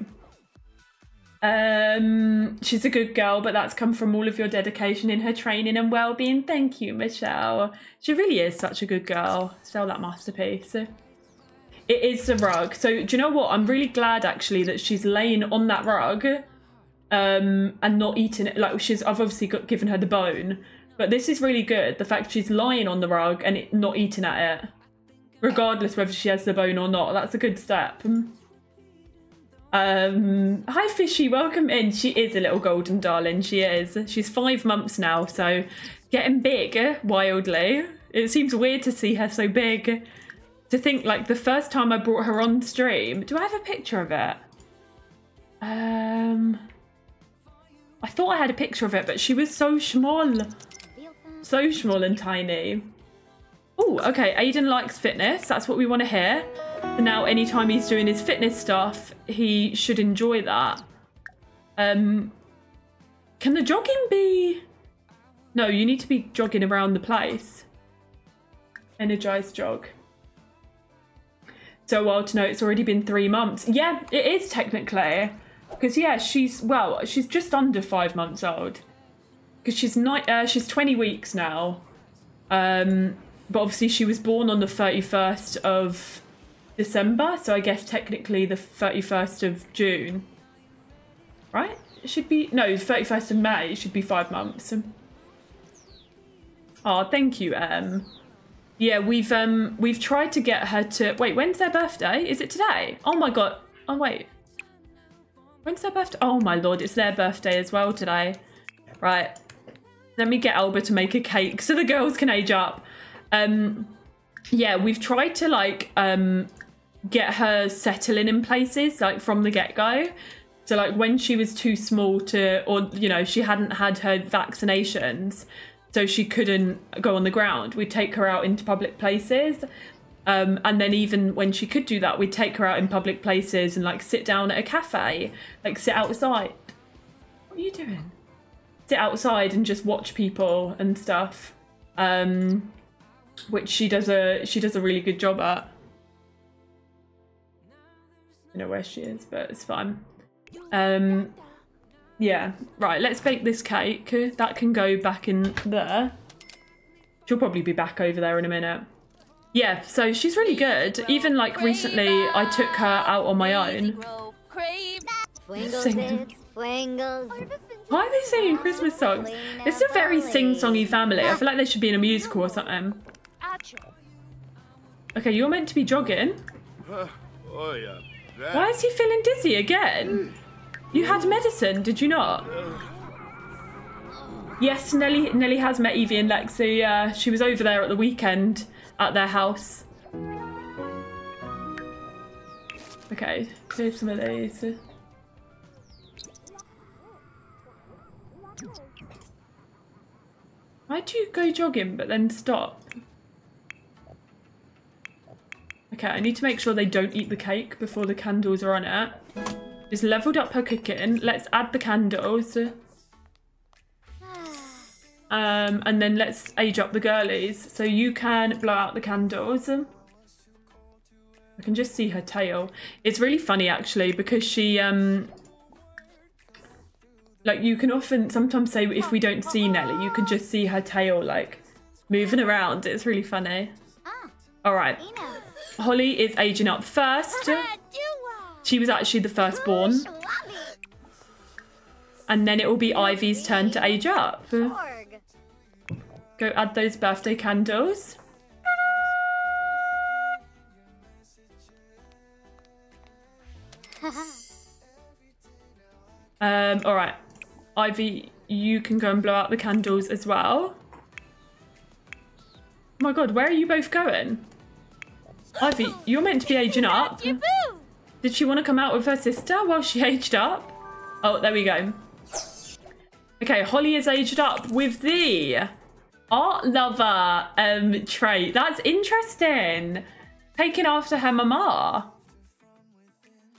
She's a good girl, but that's come from all of your dedication in her training and well-being. Thank you, Michelle. She really is such a good girl. Sell that masterpiece. It is the rug. So do you know what? I'm really glad actually that she's laying on that rug and not eating it. Like, she's, I've obviously given her the bone, but this is really good. The fact she's lying on the rug and not eating at it, regardless whether she has the bone or not. That's a good step. Hi Fishy, welcome in. She is a little golden darling, she is. She's 5 months now, so getting big wildly. It seems weird to see her so big. To think, like, the first time I brought her on stream, do I have a picture of it? I thought I had a picture of it, but she was so small and tiny. Oh, okay, Aiden likes fitness. That's what we want to hear. And now anytime he's doing his fitness stuff, he should enjoy that. Can the jogging be... No, you need to be jogging around the place. Energized jog. So wild to know it's already been 3 months. Yeah, it is technically. Because, yeah, she's... Well, she's just under 5 months old. Because she's 20 weeks now. But obviously she was born on the 31st of December, so I guess technically the 31st of June, right? It should be, no, the 31st of May, it should be 5 months. Oh, thank you, Em. Yeah, we've tried to get her to, wait, when's their birthday? Is it today? Oh my God, oh wait. When's their birthday? Oh my Lord, it's their birthday as well today. Right, let me get Alba to make a cake so the girls can age up. Yeah, we've tried to, like, get her settling in places, like, from the get-go. So, like, when she was too small to, or, you know, she hadn't had her vaccinations, so she couldn't go on the ground, we'd take her out into public places. And then even when she could do that, we'd take her out in public places and, like, sit down at a cafe, like, sit outside. What are you doing? Sit outside and just watch people and stuff. Which she does a really good job at. I don't know where she is, but it's fine. Yeah, right, let's bake this cake. That can go back in there. She'll probably be back over there in a minute. Yeah, so she's really good. Even, like, recently I took her out on my own. Singing. Why are they singing Christmas songs? It's a very sing-songy family. I feel like they should be in a musical or something. Okay, you're meant to be jogging. Why is he feeling dizzy again? You had medicine, did you not? Yes, Nelly has met Evie and Lexi. Yeah, she was over there at the weekend at their house. Okay, do some of these. Why do you go jogging but then stop? Okay, I need to make sure they don't eat the cake before the candles are on it. Just leveled up her cooking. Let's add the candles. And then let's age up the girlies. So you can blow out the candles. I can just see her tail. It's really funny actually because she... Like, you can often sometimes say if we don't see Nelly, you can just see her tail, like, moving around. It's really funny. All right. Holly is aging up first. She was actually the firstborn. And then it will be Ivy's turn to age up. Go add those birthday candles. All right, Ivy, you can go and blow out the candles as well. Oh my God, where are you both going? Ivy, you're meant to be aging up. Did she want to come out with her sister while she aged up? Oh, there we go. Okay, Holly is aged up with the art lover trait. That's interesting. Taking after her mama.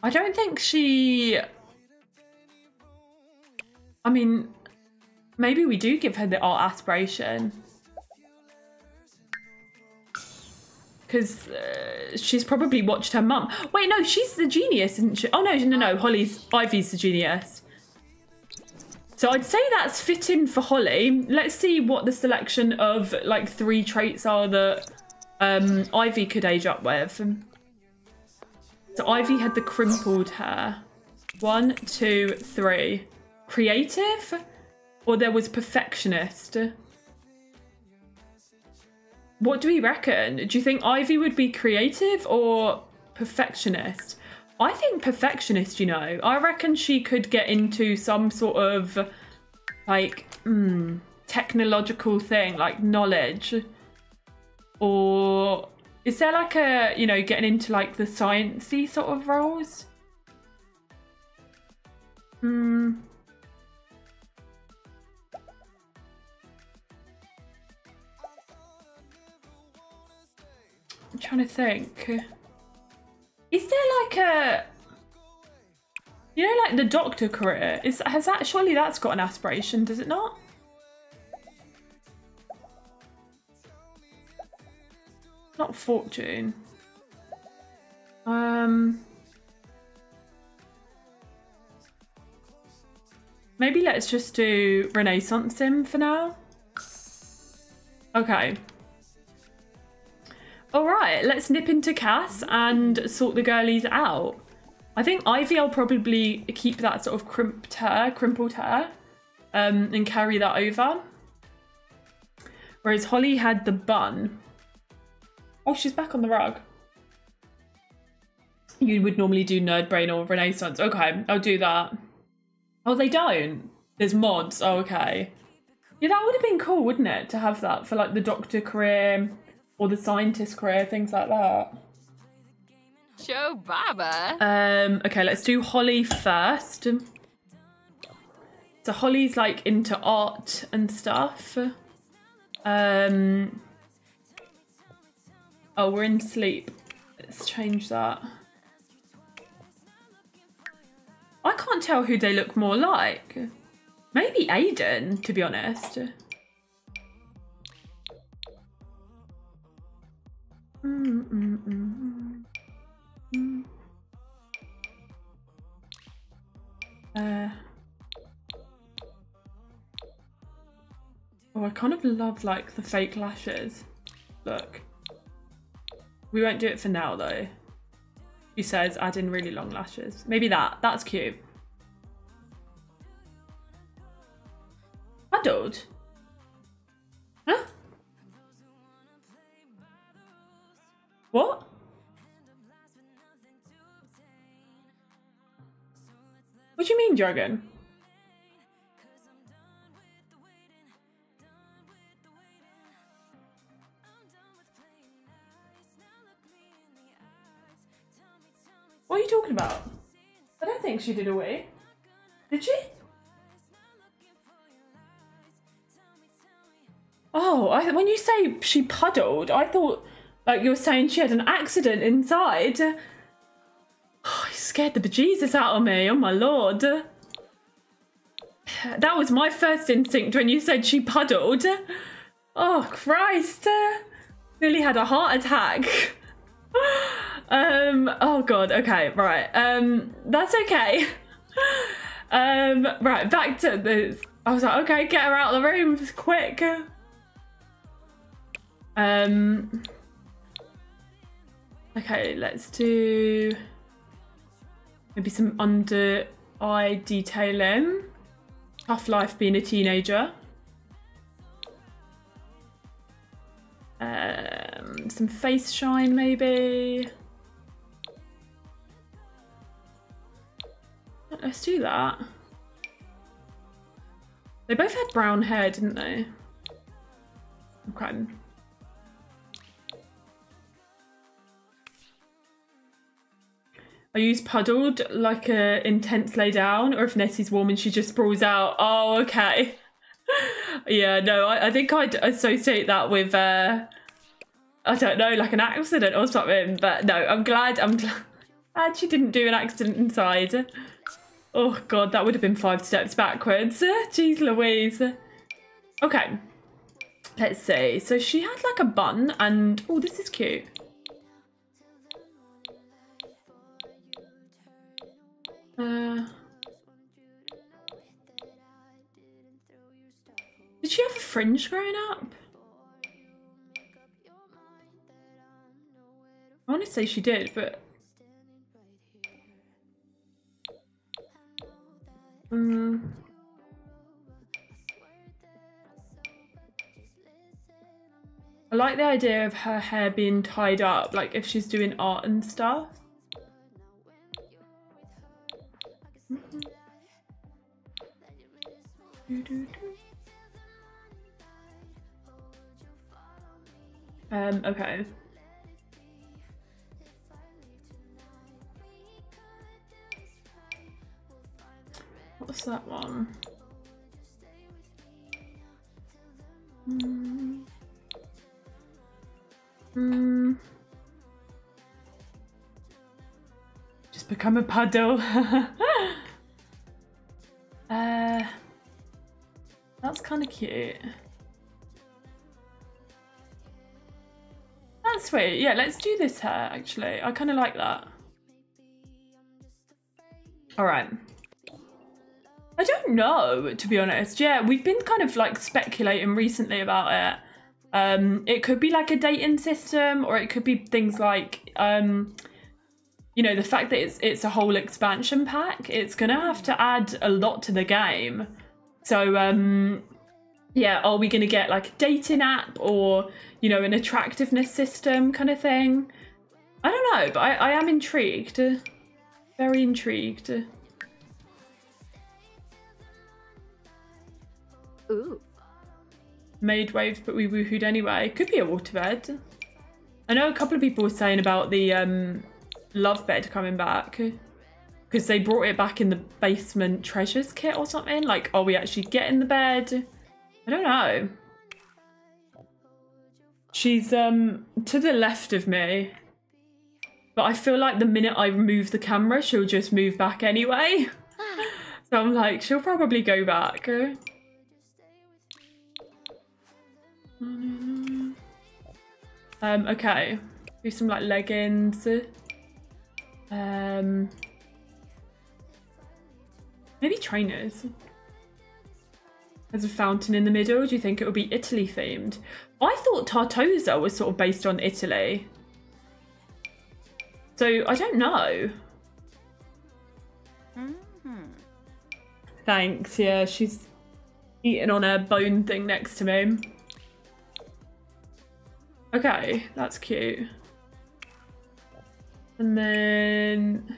I don't think she... I mean, maybe we do give her the art aspiration. Because she's probably watched her mum. Wait, no, she's the genius, isn't she? Oh, no, Ivy's the genius. So I'd say that's fitting for Holly. Let's see what the selection of, like, 3 traits are that Ivy could age up with. So Ivy had the crimpled hair. 1, 2, 3. Creative? Or there was perfectionist? What do we reckon? Do you think Ivy would be creative or perfectionist? I think perfectionist, you know. I reckon she could get into some sort of, like, technological thing, like knowledge. Or is there like a, you know, getting into like the sciencey sort of roles? I'm trying to think. Is there like a, you know, like the doctor career? Has that, surely that's got an aspiration, does it not? Not fortune. Maybe let's just do Renaissance Sim for now. Okay. All right, let's nip into Cass and sort the girlies out. I think Ivy, I'll probably keep that sort of crimpled hair, and carry that over. Whereas Holly had the bun. Oh, she's back on the rug. You would normally do Nerd Brain or Renaissance. Okay, I'll do that. Oh, they don't. There's mods. Oh, okay. Yeah, that would have been cool, wouldn't it? To have that for like the doctor career, or the scientist career, things like that. Show Baba. Okay, let's do Holly first. So Holly's like into art and stuff. Oh, we're in sleep. Let's change that. I can't tell who they look more like. Maybe Aiden, to be honest. Oh, I kind of love like the fake lashes. Look, we won't do it for now though. She says add in really long lashes. Maybe that's cute. Adult. What? What do you mean, Dragon? What are you talking about? I don't think she did away. Did she? Oh, when you say she puddled, I thought... Like, you were saying she had an accident inside. Oh, you scared the bejesus out of me. Oh, my Lord. That was my first instinct when you said she puddled. Oh, Christ. Nearly had a heart attack. Oh, God. Okay, right. That's okay. Right, back to this. I was like, okay, get her out of the room quick. Okay, let's do maybe some under eye detailing. Tough life being a teenager. Some face shine maybe. Let's do that. They both had brown hair, didn't they? Okay. I use puddled like a intense lay down, or if Nessie's warm and she just sprawls out. Oh, okay. Yeah, no, I think I'd associate that with, I don't know, like an accident or something. But no, I'm glad she didn't do an accident inside. Oh God, that would have been 5 steps backwards. Jeez Louise. Okay, let's see. So she had like a bun and, oh, this is cute. Did she have a fringe growing up? I want to say she did, but I like the idea of her hair being tied up, like if she's doing art and stuff. Okay. What's that one? Just become a puddle. That's kind of cute. That's sweet. Yeah, let's do this hair actually. I kind of like that. All right. I don't know, to be honest. Yeah, we've been kind of like speculating recently about it. It could be like a dating system, or it could be things like, you know, the fact that it's a whole expansion pack. It's gonna have to add a lot to the game. So yeah, are we gonna get like a dating app, or, you know, an attractiveness system kind of thing? I don't know, but I am intrigued. Very intrigued. Ooh. Made waves, but we woohooed anyway. Could be a waterbed. I know a couple of people were saying about the love bed coming back, because they brought it back in the basement treasures kit or something. Like, are we actually getting the bed? I don't know. She's to the left of me, but I feel like the minute I move the camera, she'll just move back anyway. So I'm like, she'll probably go back. Okay, do some like leggings. Maybe trainers. There's a fountain in the middle. Do you think it will be Italy themed? I thought Tartosa was sort of based on Italy, so I don't know. Thanks. Yeah, she's eating on her bone thing next to me. Okay, that's cute. And then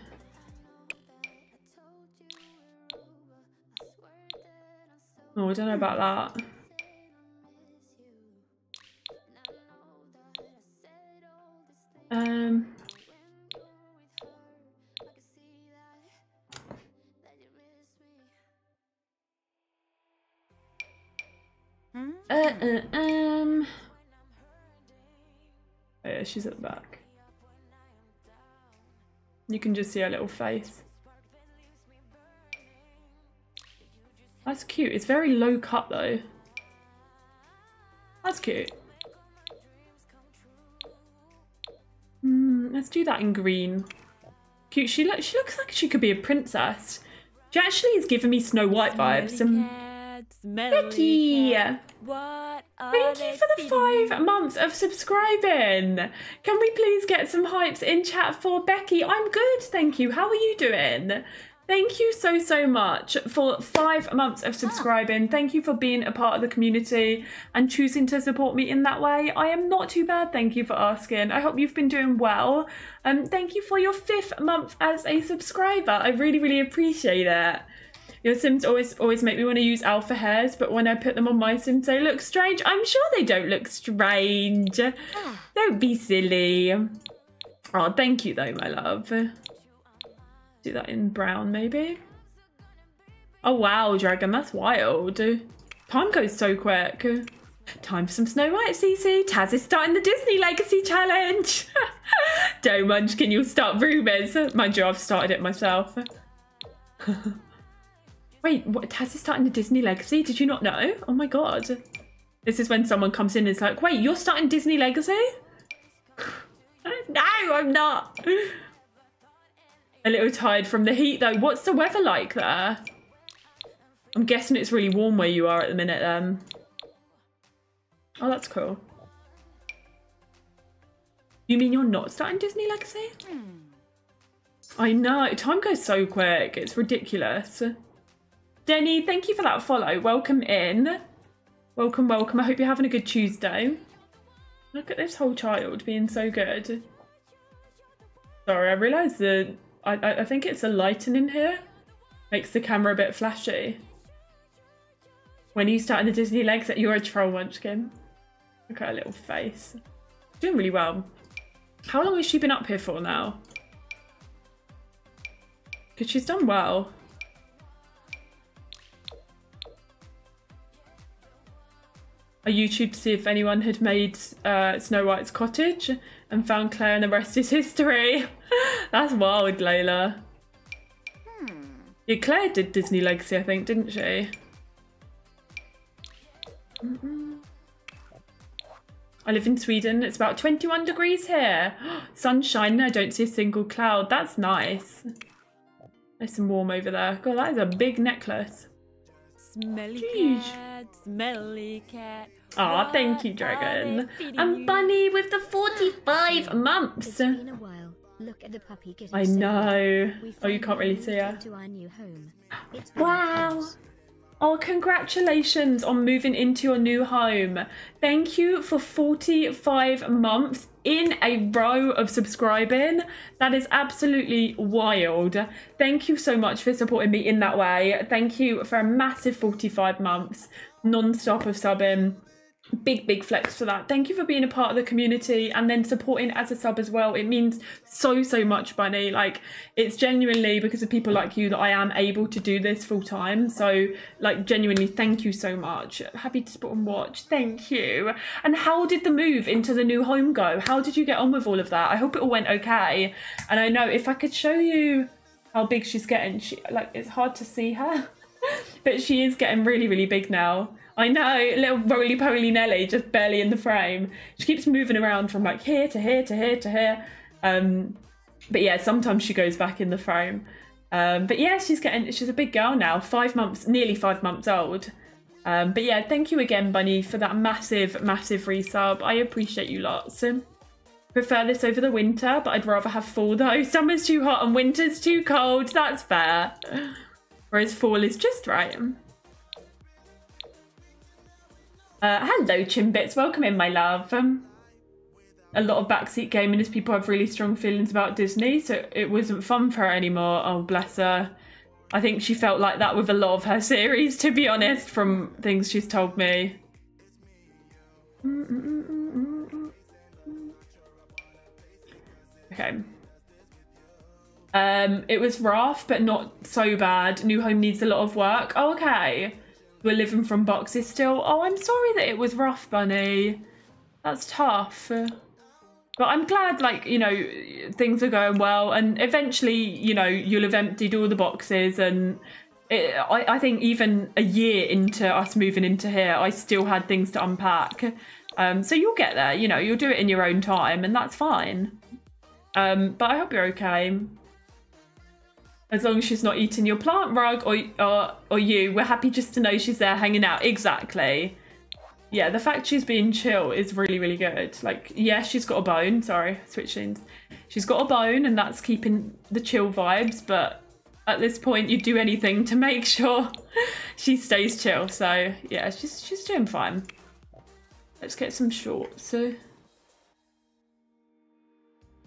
oh, I don't know about that. Oh yeah, she's at the back. You can just see her little face. That's cute. It's very low cut though. That's cute. Let's do that in green. Cute. She looks like she could be a princess. She actually is giving me Snow White vibes. Becky, thank you for the 5 months of subscribing. Can we please get some hypes in chat for Becky? I'm good, thank you. How are you doing? Thank you so, so much for 5 months of subscribing. Thank you for being a part of the community and choosing to support me in that way. I am not too bad, thank you for asking. I hope you've been doing well. Thank you for your 5th month as a subscriber. I really, really appreciate it. Your Sims always make me want to use alpha hairs, but when I put them on my Sims, they look strange. I'm sure they don't look strange. Don't be silly. Oh, thank you though, my love. Do that in brown, maybe. Oh wow, Dragon, that's wild. Time goes so quick. Time for some Snow White, CC. Taz is starting the Disney Legacy Challenge. Don't Munchkin, you'll start rumours. Mind you, I've started it myself. Wait, what? Taz is starting the Disney Legacy? Did you not know? Oh my god. This is when someone comes in and is like, wait, you're starting Disney Legacy? No, I'm not. A little tired from the heat though. What's the weather like there? I'm guessing it's really warm where you are at the minute then. Oh, that's cool. You mean you're not starting Disney Legacy? I know, time goes so quick. It's ridiculous. Denny, thank you for that follow. Welcome in. Welcome, welcome. I hope you're having a good Tuesday. Look at this whole child being so good. Sorry, I realised that I think it's a lighting in here. Makes the camera a bit flashy. When are you starting the Disney legs at your troll munchkin? Look at her little face. Doing really well. How long has she been up here for now? Because she's done well. I YouTube to see if anyone had made Snow White's cottage and found Claire, and the rest is history. That's wild, Layla. Yeah, Claire did Disney Legacy, I think, didn't she? I live in Sweden. It's about 21 degrees here. Sunshine, I don't see a single cloud. That's nice. Nice and warm over there. God, that is a big necklace. Smelly cat, smelly cat. Aw, thank you, Dragon. And Bunny with the 45 months. Look at the puppy. I know. Oh, you can't really see her. Wow. Oh, congratulations on moving into your new home. Thank you for 45 months in a row of subscribing. That is absolutely wild. Thank you so much for supporting me in that way. Thank you for a massive 45 months non-stop of subbing. Big, big flex for that. Thank you for being a part of the community and then supporting as a sub as well. It means so, so much, Bunny. Like, it's genuinely because of people like you that I am able to do this full time. So, like, genuinely, thank you so much. Happy to support and watch. Thank you. And how did the move into the new home go? How did you get on with all of that? I hope it all went okay. And I know if I could show you how big she's getting, she, like, it's hard to see her, but she is getting really, really big now. I know, little roly-poly Nelly just barely in the frame. She keeps moving around from like here to here to here to here. But yeah, sometimes she goes back in the frame. But yeah, she's a big girl now, 5 months, nearly 5 months old. But yeah, thank you again, Bunny, for that massive, massive resub. I appreciate you lots. Prefer this over the winter, but I'd rather have fall though. Summer's too hot and winter's too cold. That's fair. Whereas fall is just right. Hello, Chimbits. Welcome in, my love. A lot of backseat gaming is people have really strong feelings about Disney, so it wasn't fun for her anymore. Oh, bless her. I think she felt like that with a lot of her series, to be honest, from things she's told me. Okay. It was rough, but not so bad. New home needs a lot of work. Oh, okay. We're living from boxes still. Oh, I'm sorry that it was rough, Bunny. That's tough. But I'm glad, like, you know, things are going well. And eventually, you know, you'll have emptied all the boxes. And it, I think even a year into us moving into here, I still had things to unpack. So you'll get there, you know, you'll do it in your own time. And that's fine. But I hope you're okay. As long as she's not eating your plant rug or you, we're happy just to know she's there hanging out. Exactly. Yeah, the fact she's being chill is really, really good. Like, yeah, she's got a bone. Sorry, switching. She's got a bone and that's keeping the chill vibes, but at this point you'd do anything to make sure she stays chill. So yeah, she's doing fine. Let's get some shorts. So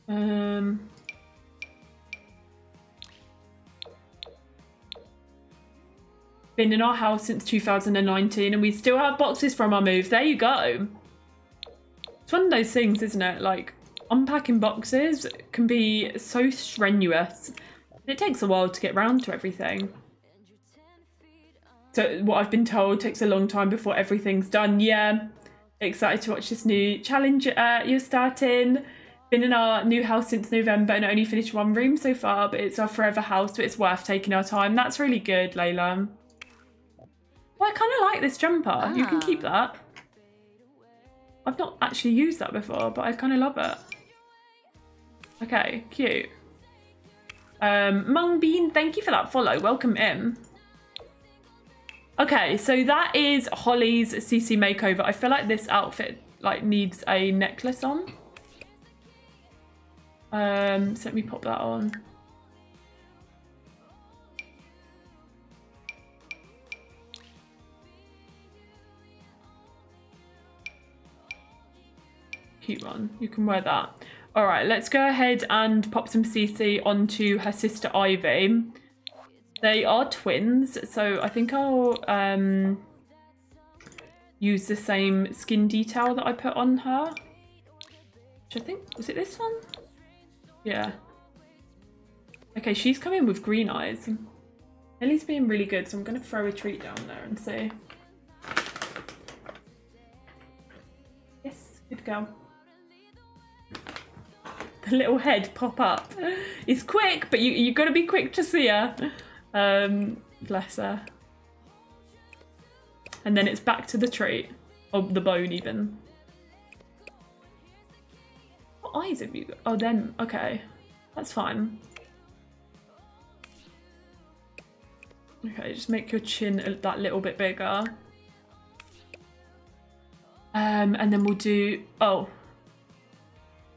been in our house since 2019 and we still have boxes from our move. There you go. It's one of those things, isn't it? Like, unpacking boxes can be so strenuous. It takes a while to get round to everything. So what I've been told, takes a long time before everything's done. Yeah, excited to watch this new challenge you're starting. Been in our new house since November and only finished one room so far, but it's our forever house, but it's worth taking our time. That's really good, Layla. Well, I kind of like this jumper. Ah. You can keep that. I've not actually used that before, but I kind of love it. Okay, cute. Mung Bean, thank you for that follow. Welcome in. Okay, so that is Holly's CC makeover. I feel like this outfit like needs a necklace on. So let me pop that on. Cute one. You can wear that. All right, let's go ahead and pop some CC onto her sister Ivy. They are twins, so I think I'll use the same skin detail that I put on her. Which I think, was it this one? Yeah. Okay, she's coming with green eyes. Ellie's being really good, so I'm going to throw a treat down there and see. Yes, good girl. The little head pop up. It's quick, but you've got to be quick to see her. Bless her. And then it's back to the treat. Or the bone, even. Eyes have you got? Oh, then okay, that's fine. Okay, just make your chin that little bit bigger, and then we'll do, oh,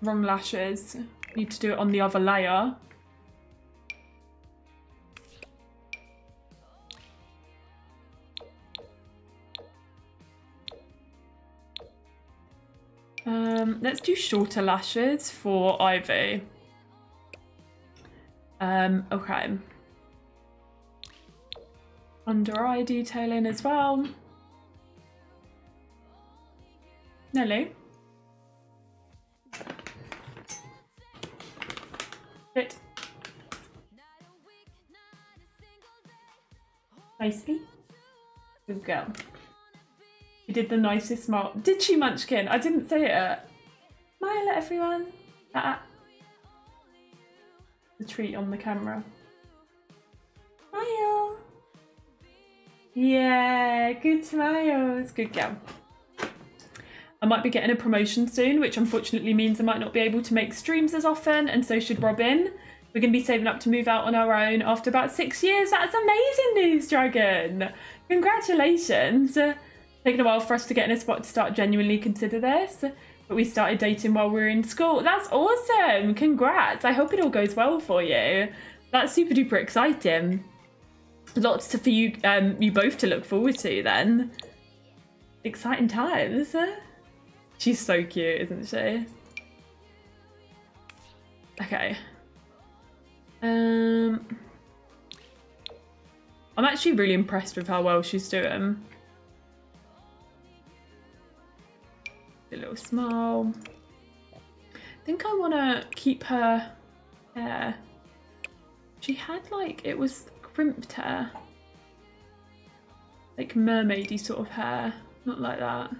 wrong lashes, need to do it on the other layer. Let's do shorter lashes for Ivy. Okay. Under eye detailing as well. Nelly. Fit. Nicely. Good girl. She did the nicest smile. Did she, Munchkin? I didn't say it. Smile at everyone. The treat on the camera. Smile. Yeah, good smiles. Good girl. I might be getting a promotion soon, which unfortunately means I might not be able to make streams as often, and so should Robin. We're going to be saving up to move out on our own after about 6 years. That's amazing news, Dragon. Congratulations. Taken a while for us to get in a spot to start genuinely consider this, but we started dating while we were in school. That's awesome. Congrats. I hope it all goes well for you. That's super duper exciting. Lots for you, you both to look forward to then. Exciting times. She's so cute, isn't she? Okay. I'm actually really impressed with how well she's doing. A little smile. I think I want to keep her hair. She had like, it was crimped hair. Like mermaidy sort of hair. Not like that.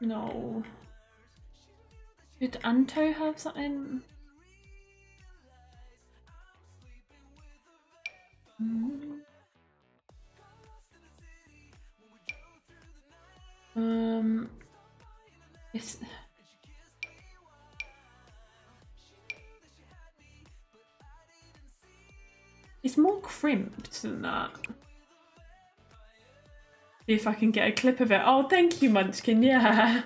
No. Could Anto have something? Yes. more crimped than that. See if I can get a clip of it. Oh, thank you, Munchkin. Yeah.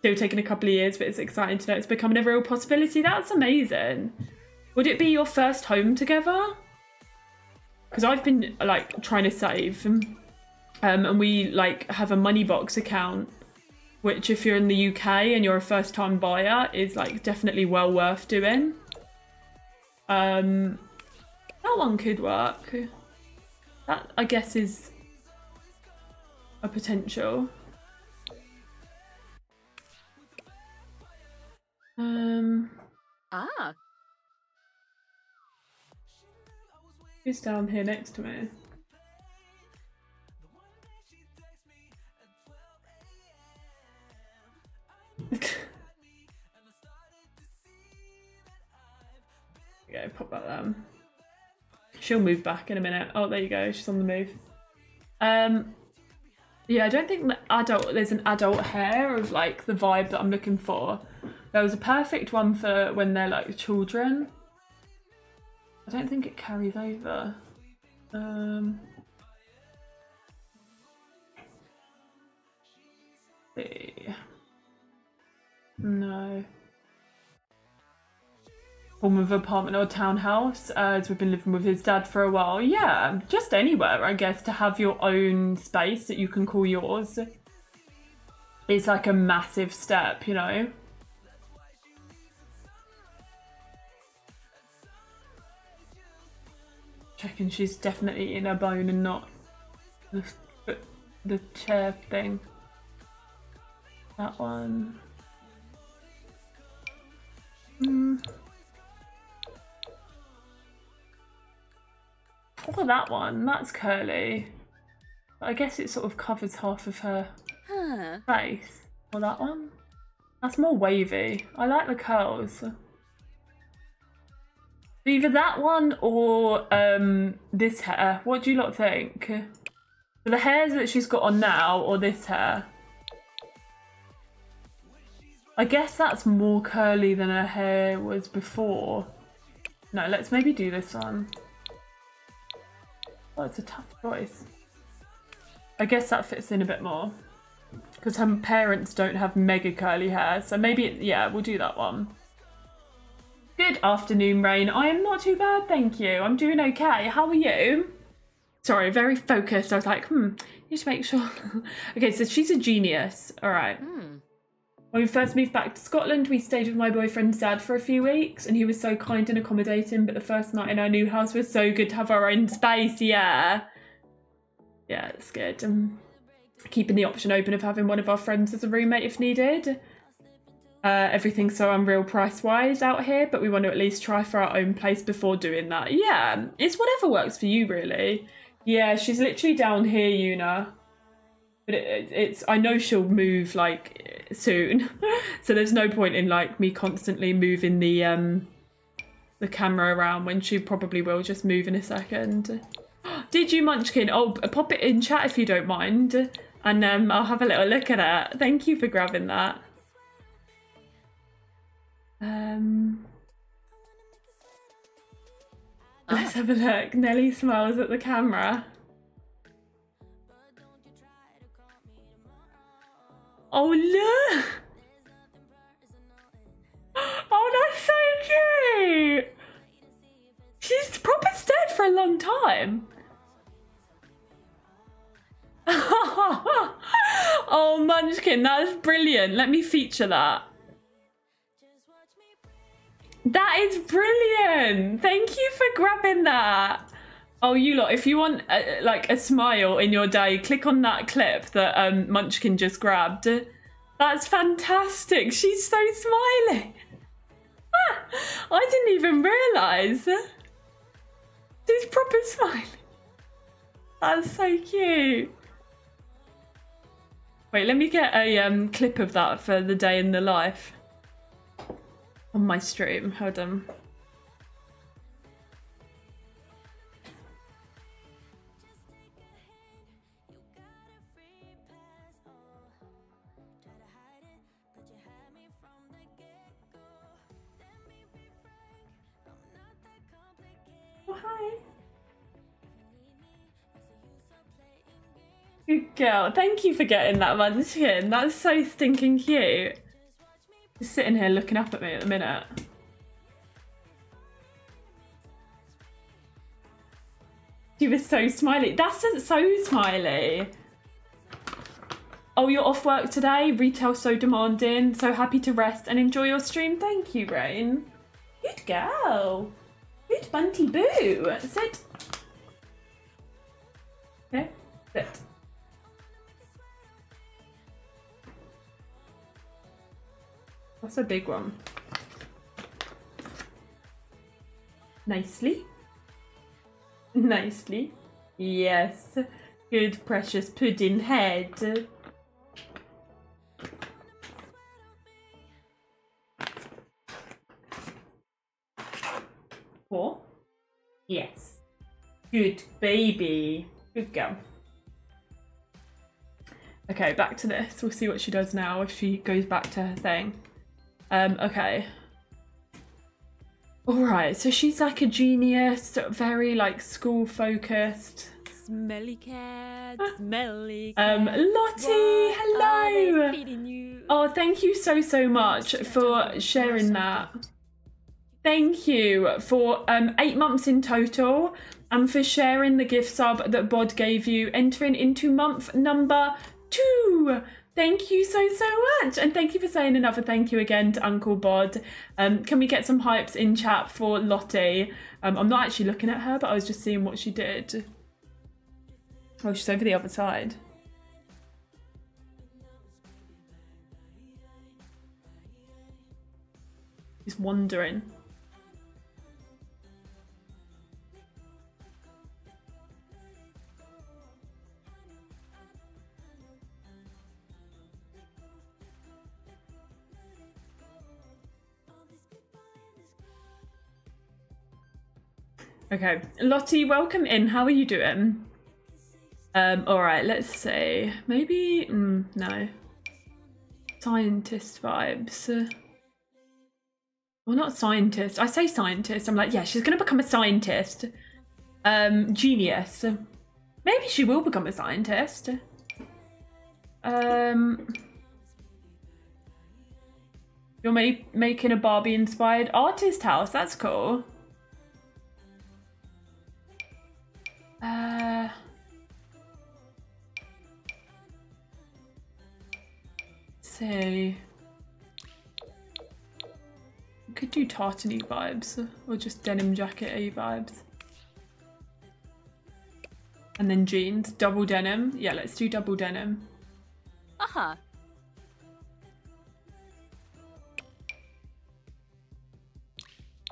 Still taking a couple of years, but it's exciting to know it's becoming a real possibility. That's amazing. Would it be your first home together? Because I've been like trying to save, and we like have a money box account, which if you're in the UK and you're a first time buyer is like definitely well worth doing. That one could work. That I guess is a potential. Who's down here next to me? Okay, pop that down. She'll move back in a minute. Oh, there you go. She's on the move. Yeah, I don't think the adult, there's an adult hair of like the vibe that I'm looking for. There was a perfect one for when they're like children. I don't think it carries over. See. No. Form of apartment or townhouse, as we've been living with his dad for a while. Yeah, just anywhere, I guess, to have your own space that you can call yours. It's like a massive step, you know? Checking she's definitely in her bone and not the chair thing. That one. Oh, that one, that's curly. I guess it sort of covers half of her face. Or that one? That's more wavy. I like the curls. Either that one or this hair. What do you lot think? The hairs that she's got on now or this hair? I guess that's more curly than her hair was before. No, let's maybe do this one. Oh, it's a tough choice. I guess that fits in a bit more because her parents don't have mega curly hair, so maybe, yeah, we'll do that one. Good afternoon, Rain. I am not too bad, thank you. I'm doing okay. How are you? Sorry, very focused. I was like, you should make sure. Okay, so she's a genius. All right. When we first moved back to Scotland, we stayed with my boyfriend's dad for a few weeks and he was so kind and accommodating, but the first night in our new house was so good to have our own space, yeah. Yeah, it's good. Keeping the option open of having one of our friends as a roommate if needed. Everything's so unreal price-wise out here, but we want to at least try for our own place before doing that. Yeah, it's whatever works for you, really. Yeah, she's literally down here, Una. But it's, I know she'll move, like, soon, so there's no point in like me constantly moving the camera around when she probably will just move in a second. Did you, Munchkin? Oh, pop it in chat if you don't mind, and I'll have a little look at it. Thank you for grabbing that. Let's have a look. Nelly smiles at the camera. Oh, look! Oh, that's so cute! She's proper stayed for a long time. Oh, Munchkin, that's brilliant. Let me feature that. That is brilliant. Thank you for grabbing that. Oh, you lot, if you want like a smile in your day, click on that clip that Munchkin just grabbed. That's fantastic. She's so smiling. I didn't even realise. She's proper smiling. That's so cute. Wait, let me get a clip of that for the day in the life on my stream. Hold on. Good girl. Thank you for getting that munchkin. That's so stinking cute. Just sitting here looking up at me at the minute. She was so smiley. That's so smiley. Oh, you're off work today? Retail so demanding. So happy to rest and enjoy your stream. Thank you, Rain. Good girl. Good bunty boo. Sit. Okay, sit. That's a big one. Nicely. Nicely. Yes. Good precious pudding head. Four. Yes. Good baby. Good girl. Okay, back to this. We'll see what she does now if she goes back to her thing. Okay. All right, so she's like a genius, very like school focused. Smelly cat, smelly cat. Lottie, hello. Oh, thank you so much for sharing that. Thank you for 8 months in total and for sharing the gift sub that Bod gave you, entering into month number 2. Thank you so much, and thank you for saying another thank you again to Uncle Bod. Can we get some hypes in chat for Lottie? I'm not actually looking at her, but I was just seeing what she did. Oh, she's over the other side. She's wandering. Okay, Lottie, welcome in. How are you doing? All right, let's see. Maybe, no. Scientist vibes. Well, not scientist. I say scientist. I'm like, yeah, she's going to become a scientist. Genius. Maybe she will become a scientist. You're making a Barbie-inspired artist house. That's cool. Say, we could do tartany vibes or just denim jacket A vibes, and then jeans, double denim. Yeah, let's do double denim.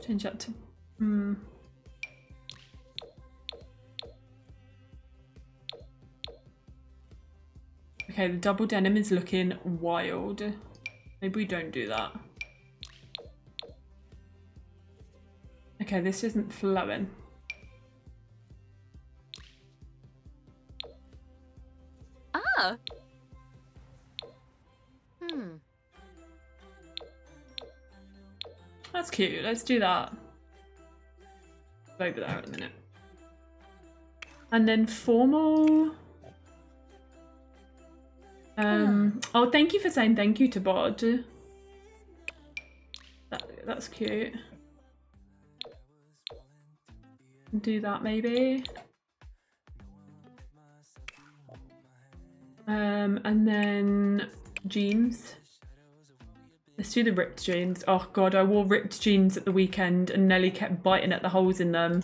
Change that to Okay, the double denim is looking wild. Maybe we don't do that. Okay, this isn't flowing. Ah. That's cute. Let's do that. Over there in a minute. And then formal. Oh, thank you for saying thank you to Bod. That's cute. Do that maybe. And then jeans. Let's do the ripped jeans. Oh god, I wore ripped jeans at the weekend and Nelly kept biting at the holes in them.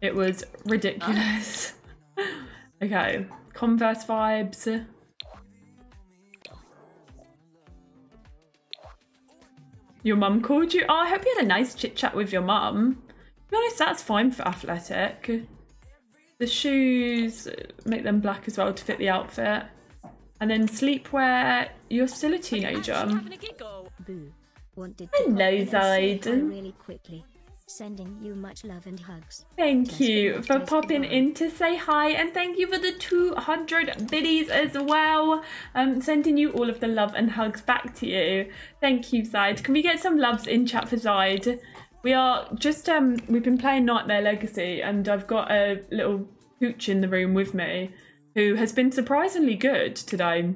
It was ridiculous. Okay, Converse vibes. Your mum called you? Oh, I hope you had a nice chit chat with your mum. To be honest, that's fine for athletic. The shoes, make them black as well to fit the outfit. And then sleepwear, you're still a teenager. Boo. Wanted to hello, Zayden. Really quickly. Sending you much love and hugs. Thank just you for popping in to say hi, and thank you for the 200 biddies as well. Sending you all of the love and hugs back to you. Thank you, Zaid. Can we get some loves in chat for Zaid? We are just we've been playing Nightmare Legacy, and I've got a little pooch in the room with me who has been surprisingly good today.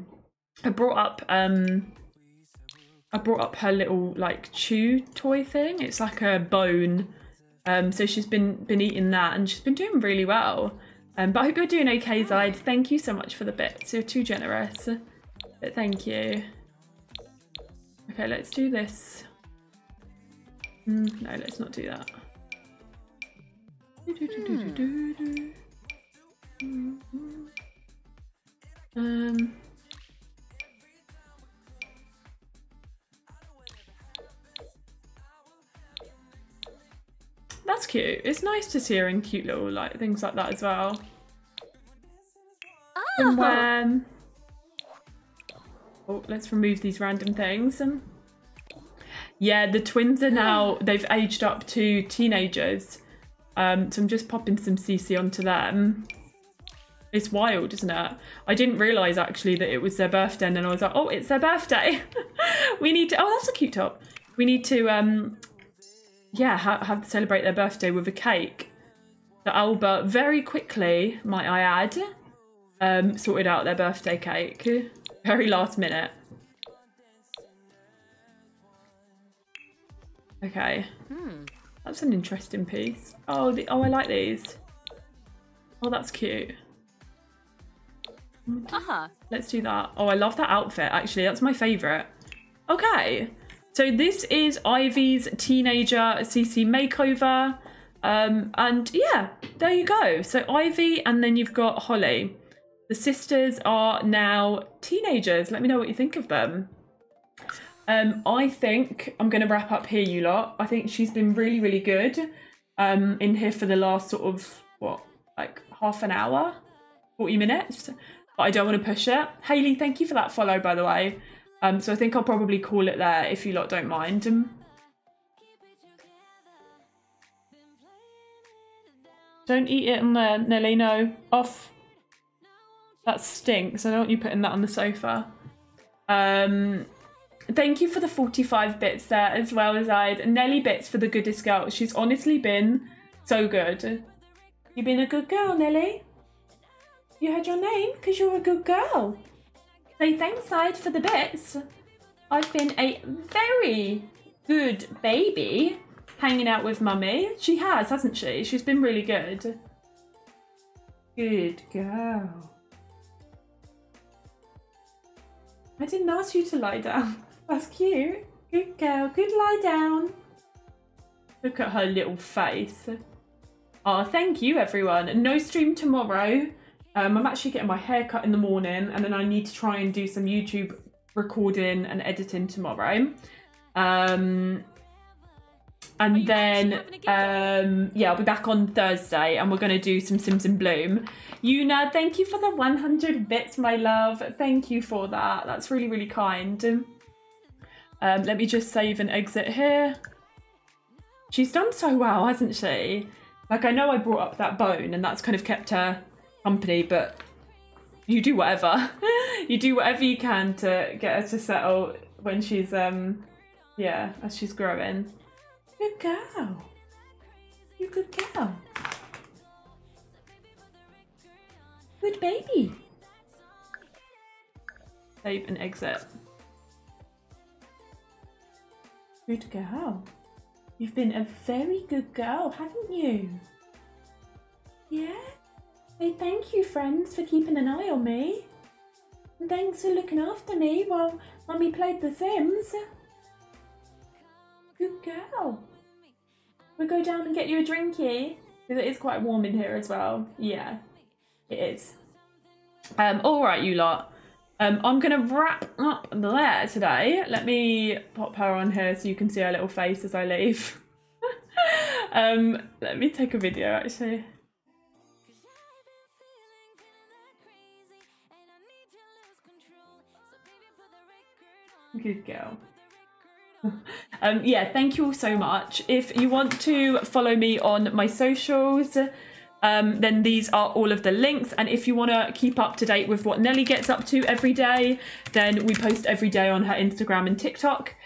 I brought up her little like chew toy thing. It's like a bone. So she's been eating that and she's been doing really well. But I hope you're doing okay, Zayd. Thank you so much for the bits. You're too generous, but thank you. Okay, let's do this. No, let's not do that. That's cute. It's nice to see her in cute little like things like that as well. Oh. And when... oh, let's remove these random things. And yeah, the twins are now, they've aged up to teenagers. So I'm just popping some CC onto them. It's wild, isn't it? I didn't realise actually that it was their birthday, and then I was like, oh, it's their birthday. We need to, oh, that's a cute top. We need to, yeah, have to celebrate their birthday with a cake that Alba very quickly, might I add, sorted out their birthday cake. Very last minute. Okay. That's an interesting piece. Oh, I like these. Oh, that's cute. Let's do that. Oh, I love that outfit, actually. That's my favourite. Okay. So this is Ivy's teenager CC makeover. And yeah, there you go. So Ivy, and then you've got Holly. The sisters are now teenagers. Let me know what you think of them. I think I'm going to wrap up here, you lot. I think she's been really, really good in here for the last sort of, what, like half an hour, 40 minutes. But I don't want to push it. Hayley, thank you for that follow, by the way. So I think I'll probably call it there if you lot don't mind. Don't eat it on there, Nelly, no. Off. That stinks. I don't want you putting that on the sofa. Thank you for the 45 bits there as well, as I'd. Nelly bits for the goodest girl. She's honestly been so good. You've been a good girl, Nelly. You had your name because you're a good girl. So thanks, Zayd, for the bits. I've been a very good baby hanging out with Mummy. She has, hasn't she? She's been really good. Good girl. I didn't ask you to lie down. That's cute. Good girl. Good lie down. Look at her little face. Oh, thank you, everyone. No stream tomorrow. I'm actually getting my hair cut in the morning, and then I need to try and do some YouTube recording and editing tomorrow. And then, yeah, I'll be back on Thursday, and we're going to do some Sims in Bloom. Yuna, thank you for the 100 bits, my love. Thank you for that. That's really, really kind. Let me just save and exit here. She's done so well, hasn't she? Like, I know I brought up that bone, and that's kind of kept her company, but you do whatever. You do whatever you can to get her to settle when she's, yeah, as she's growing. Good girl. You good girl. Good baby. Save and exit. Good girl. You've been a very good girl, haven't you? Yeah? Hey, thank you, friends, for keeping an eye on me. And thanks for looking after me while Mummy played The Sims. Good girl. We'll go down and get you a drinky. Because it is quite warm in here as well. Yeah, it is. All right, you lot. I'm going to wrap up there today. Let me pop her on here so you can see her little face as I leave. Let me take a video, actually. Good girl. Yeah, thank you all so much. If you want to follow me on my socials, then these are all of the links. And if you want to keep up to date with what Nelly gets up to every day, then we post every day on her Instagram and TikTok.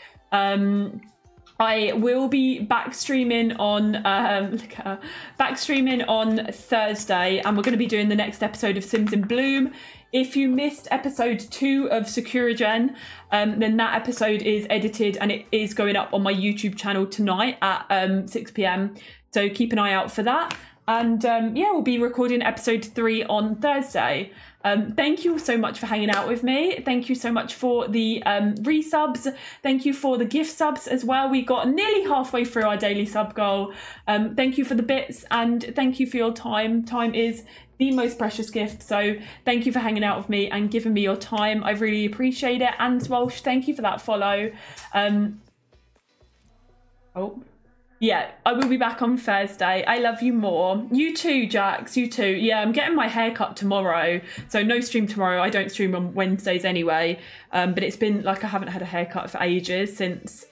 I will be back streaming on Thursday, and we're going to be doing the next episode of Sims in Bloom. If you missed episode 2 of Securigen, then that episode is edited and it is going up on my YouTube channel tonight at 6 p.m. So keep an eye out for that. And yeah, we'll be recording episode 3 on Thursday. Thank you so much for hanging out with me. Thank you so much for the resubs. Thank you for the gift subs as well. We got nearly halfway through our daily sub goal. Thank you for the bits, and thank you for your time. Time is the most precious gift. So thank you for hanging out with me and giving me your time. I really appreciate it. And Walsh, thank you for that follow. Yeah, I will be back on Thursday. I love you more. You too, Jax. You too. Yeah, I'm getting my hair cut tomorrow. So no stream tomorrow. I don't stream on Wednesdays anyway. But it's been like I haven't had a haircut for ages, since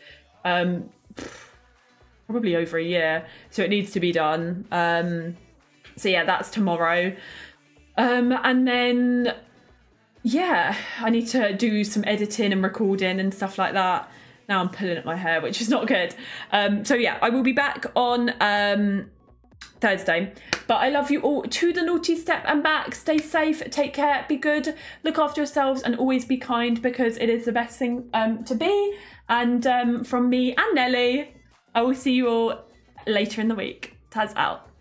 probably over a year. So it needs to be done. So yeah, that's tomorrow. And then, yeah, I need to do some editing and recording and stuff like that. Now I'm pulling at my hair, which is not good. So yeah, I will be back on Thursday. But I love you all. To the naughty step and back. Stay safe, take care, be good, look after yourselves, and always be kind, because it is the best thing to be. And from me and Nelly, I will see you all later in the week. Taz out.